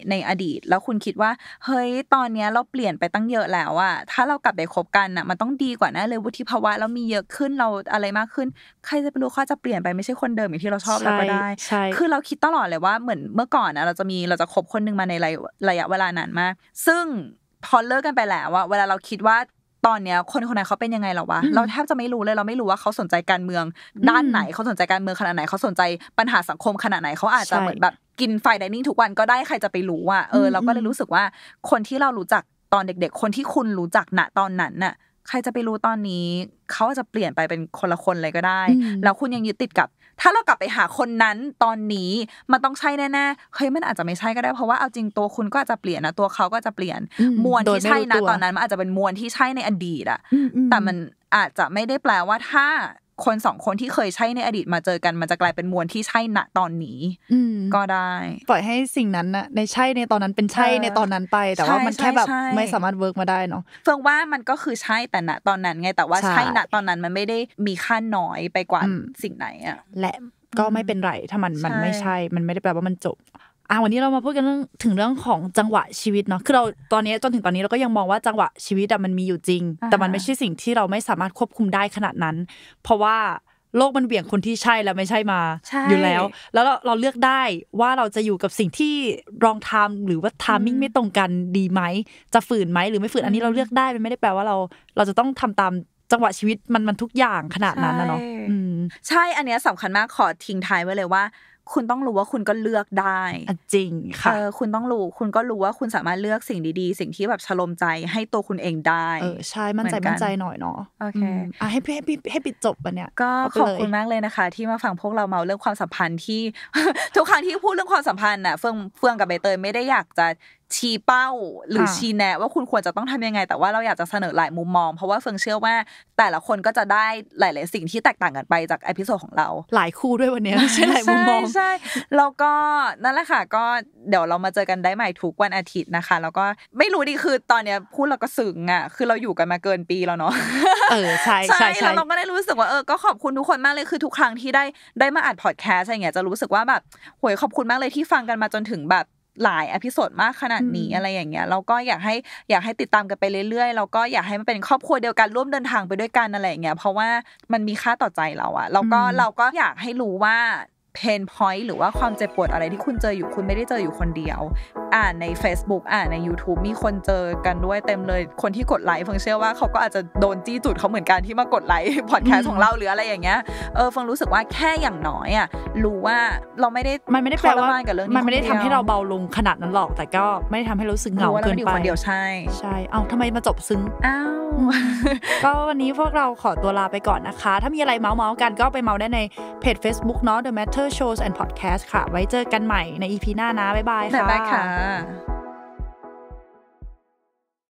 ในอดีตแล้วคุณคิดว่าเฮ้ยตอนนี้เราเปลี่ยนไปตั้งเยอะแล้วอะถ้าเรากลับไปคบกันอะมันต้องดีกว่าแน่เลยวุฒิภาวะเรามีเยอะขึ้นเราอะไรมากขึ้นใครจะไปรู้เขาจะเปลี่ยนไปไม่ใช่คนเดิมอย่างที่เราชอบแล้วก็ได้คือเราคิดตลอดเลยว่าเหมือนเมื่อก่อนอะเราจะคบคนนึงมาในระยะเวลานานมากซึ่งพอเลิกกันไปแล้วอะเวลาเราคิดว่าตอนเนี้ยคนคนนั้นเขาเป็นยังไงหรอวะเราแทบจะไม่รู้เลยเราไม่รู้ว่าเขาสนใจการเมืองด้านไหนเขาสนใจการเมืองขนาดไหนเขาสนใจปัญหาสังคมขนาดไหนเขาอาจจะเหมือนแบบกินไฟไดนิ่งทุกวันก็ได้ใครจะไปรู้อ่ะเราก็เลยรู้สึกว่าคนที่เรารู้จักตอนเด็กๆคนที่คุณรู้จักณตอนนั้นน่ะใครจะไปรู้ตอนนี้เขาอาจจะเปลี่ยนไปเป็นคนละคนเลยก็ได้แล้วคุณยังยึดติดกับถ้าเรากลับไปหาคนนั้นตอนนี้มันต้องใช่แน่ๆเฮ้ยมันอาจจะไม่ใช่ก็ได้เพราะว่าเอาจริงตัวคุณก็อาจจะเปลี่ยนนะตัวเขาก็จะเปลี่ยนมวลที่ใช่นะตอนนั้นมันอาจจะเป็นมวลที่ใช่ในอดีตอะแต่มันอาจจะไม่ได้แปลว่าถ้าคนสองคนที่เคยใช่ในอดีตมาเจอกันมันจะกลายเป็นมวลที่ใช่ณตอนนี้ก็ได้ปล่อยให้สิ่งนั้นนะในใช่ในตอนนั้นเป็นใช่ในตอนนั้นไปแต่ว่ามันแค่แบบไม่สามารถเวิร์กมาได้เนาะเฟื่องว่ามันก็คือใช่แต่ณตอนนั้นไงแต่ว่าใช่ณตอนนั้นมันไม่ได้มีค่าน้อยไปกว่าสิ่งไหนอ่ะและก็ไม่เป็นไรถ้ามันไม่ใช่มันไม่ได้แปลว่ามันจบวันนี้เรามาพูดกันเรื่องของจังหวะชีวิตเนาะคือเราตอนนี้จนถึงตอนนี้เราก็ยังมองว่าจังหวะชีวิตมันมีอยู่จริงแต่มันไม่ใช่สิ่งที่เราไม่สามารถควบคุมได้ขนาดนั้นเพราะว่าโลกมันเบี่ยงคนที่ใช่และไม่ใช่มาอยู่แล้วแล้วเราเลือกได้ว่าเราจะอยู่กับสิ่งที่รองทามหรือว่าทามมิ่งไม่ตรงกันดีไหมจะฝืนไหมหรือไม่ฝืนอันนี้เราเลือกได้มันไม่ได้แปลว่าเราจะต้องทำตามจังหวะชีวิตมันทุกอย่างขนาดนั้นนะเนาะใช่อันเนี้ยสำคัญมากขอทิ้งท้ายไว้เลยว่าคุณต้องรู้ว่าคุณก็เลือกได้จริงค่ะคุณต้องรู้คุณก็รู้ว่าคุณสามารถเลือกสิ่งดีๆสิ่งที่แบบชโลมใจให้ตัวคุณเองได้ใช่มั่นใจหน่อยเนาะโอเคให้ปิดจบวันเนี้ยก็ขอบคุณมากเลยนะคะที่มาฟังพวกเราเมาเรื่องความสัมพันธ์ที่ทุกครั้งที่พูดเรื่องความสัมพันธ์น่ะเฟื่องกับใบเตยไม่ได้อยากจะชี้เป้าหรือชี้แนะว่าคุณควรจะต้องทำยังไงแต่ว่าเราอยากจะเสนอหลายมุมมองเพราะว่าเฟื่องเชื่อว่าแต่ละคนก็จะได้หลายๆสิ่งที่แตกต่างกันไปจากเอพิโซดของเราหลายคู่ด้วยวันนี้ใช่หลายมุมมองใช่แล้วก็นั่นแหละค่ะก็เดี๋ยวเรามาเจอกันได้ใหม่ทุกวันอาทิตย์นะคะแล้วก็ไม่รู้ดิคือตอนเนี้ยพูดเราก็ซึ้งอ่ะคือเราอยู่กันมาเกินปีแล้วเนาะใช่ใช่เราก็ได้รู้สึกว่าก็ขอบคุณทุกคนมากเลยคือทุกครั้งที่ได้มาอัดพอดแคสต์อะไรเงี้ยจะรู้สึกว่าแบบโหยขอบคุณมากเลยที่ฟังกันมาจนถึงแบบหลายอพิโซดมากขนาดนี้อะไรอย่างเงี้ยเราก็อยากให้ติดตามกันไปเรื่อยๆแล้วก็อยากให้มันเป็นครอบครัวเดียวกันร่วมเดินทางไปด้วยกันอะไรอย่างเงี้ยเพราะว่ามันมีค่าต่อใจเราอะแล้วก็เราก็อยากให้รู้ว่าเพนพอยต์หรือว่าความเจ็บปวดอะไรที่คุณเจออยู่คุณไม่ได้เจออยู่คนเดียวใน Facebook ใน YouTube มีคนเจอกันด้วยเต็มเลยคนที่กดไลค์เฟิงเชื่อว่าเขาก็อาจจะโดนจี้จุดเขาเหมือนกันที่มากดไลค์พอดแคสต์ของเราหรืออะไรอย่างเงี้ยเฟิงรู้สึกว่าแค่อย่างน้อยอ่ะรู้ว่าเราไม่ได้แปลว่ามันไม่ได้ทำให้เราเบาลงขนาดนั้นหรอกแต่ก็ไม่ได้ทำให้รู้สึกเหงาเกินไปคนเดียวใช่เอาทำไมมาจบซึ้งก็วันนี้พวกเราขอตัวลาไปก่อนนะคะถ้ามีอะไรเมากันก็ไปเมาได้ในเพจ Facebook เนาะ The Matter Shows and Podcast ค่ะไว้เจอกันใหม่ใน EP หน้านะบ๊ายบายค่ะ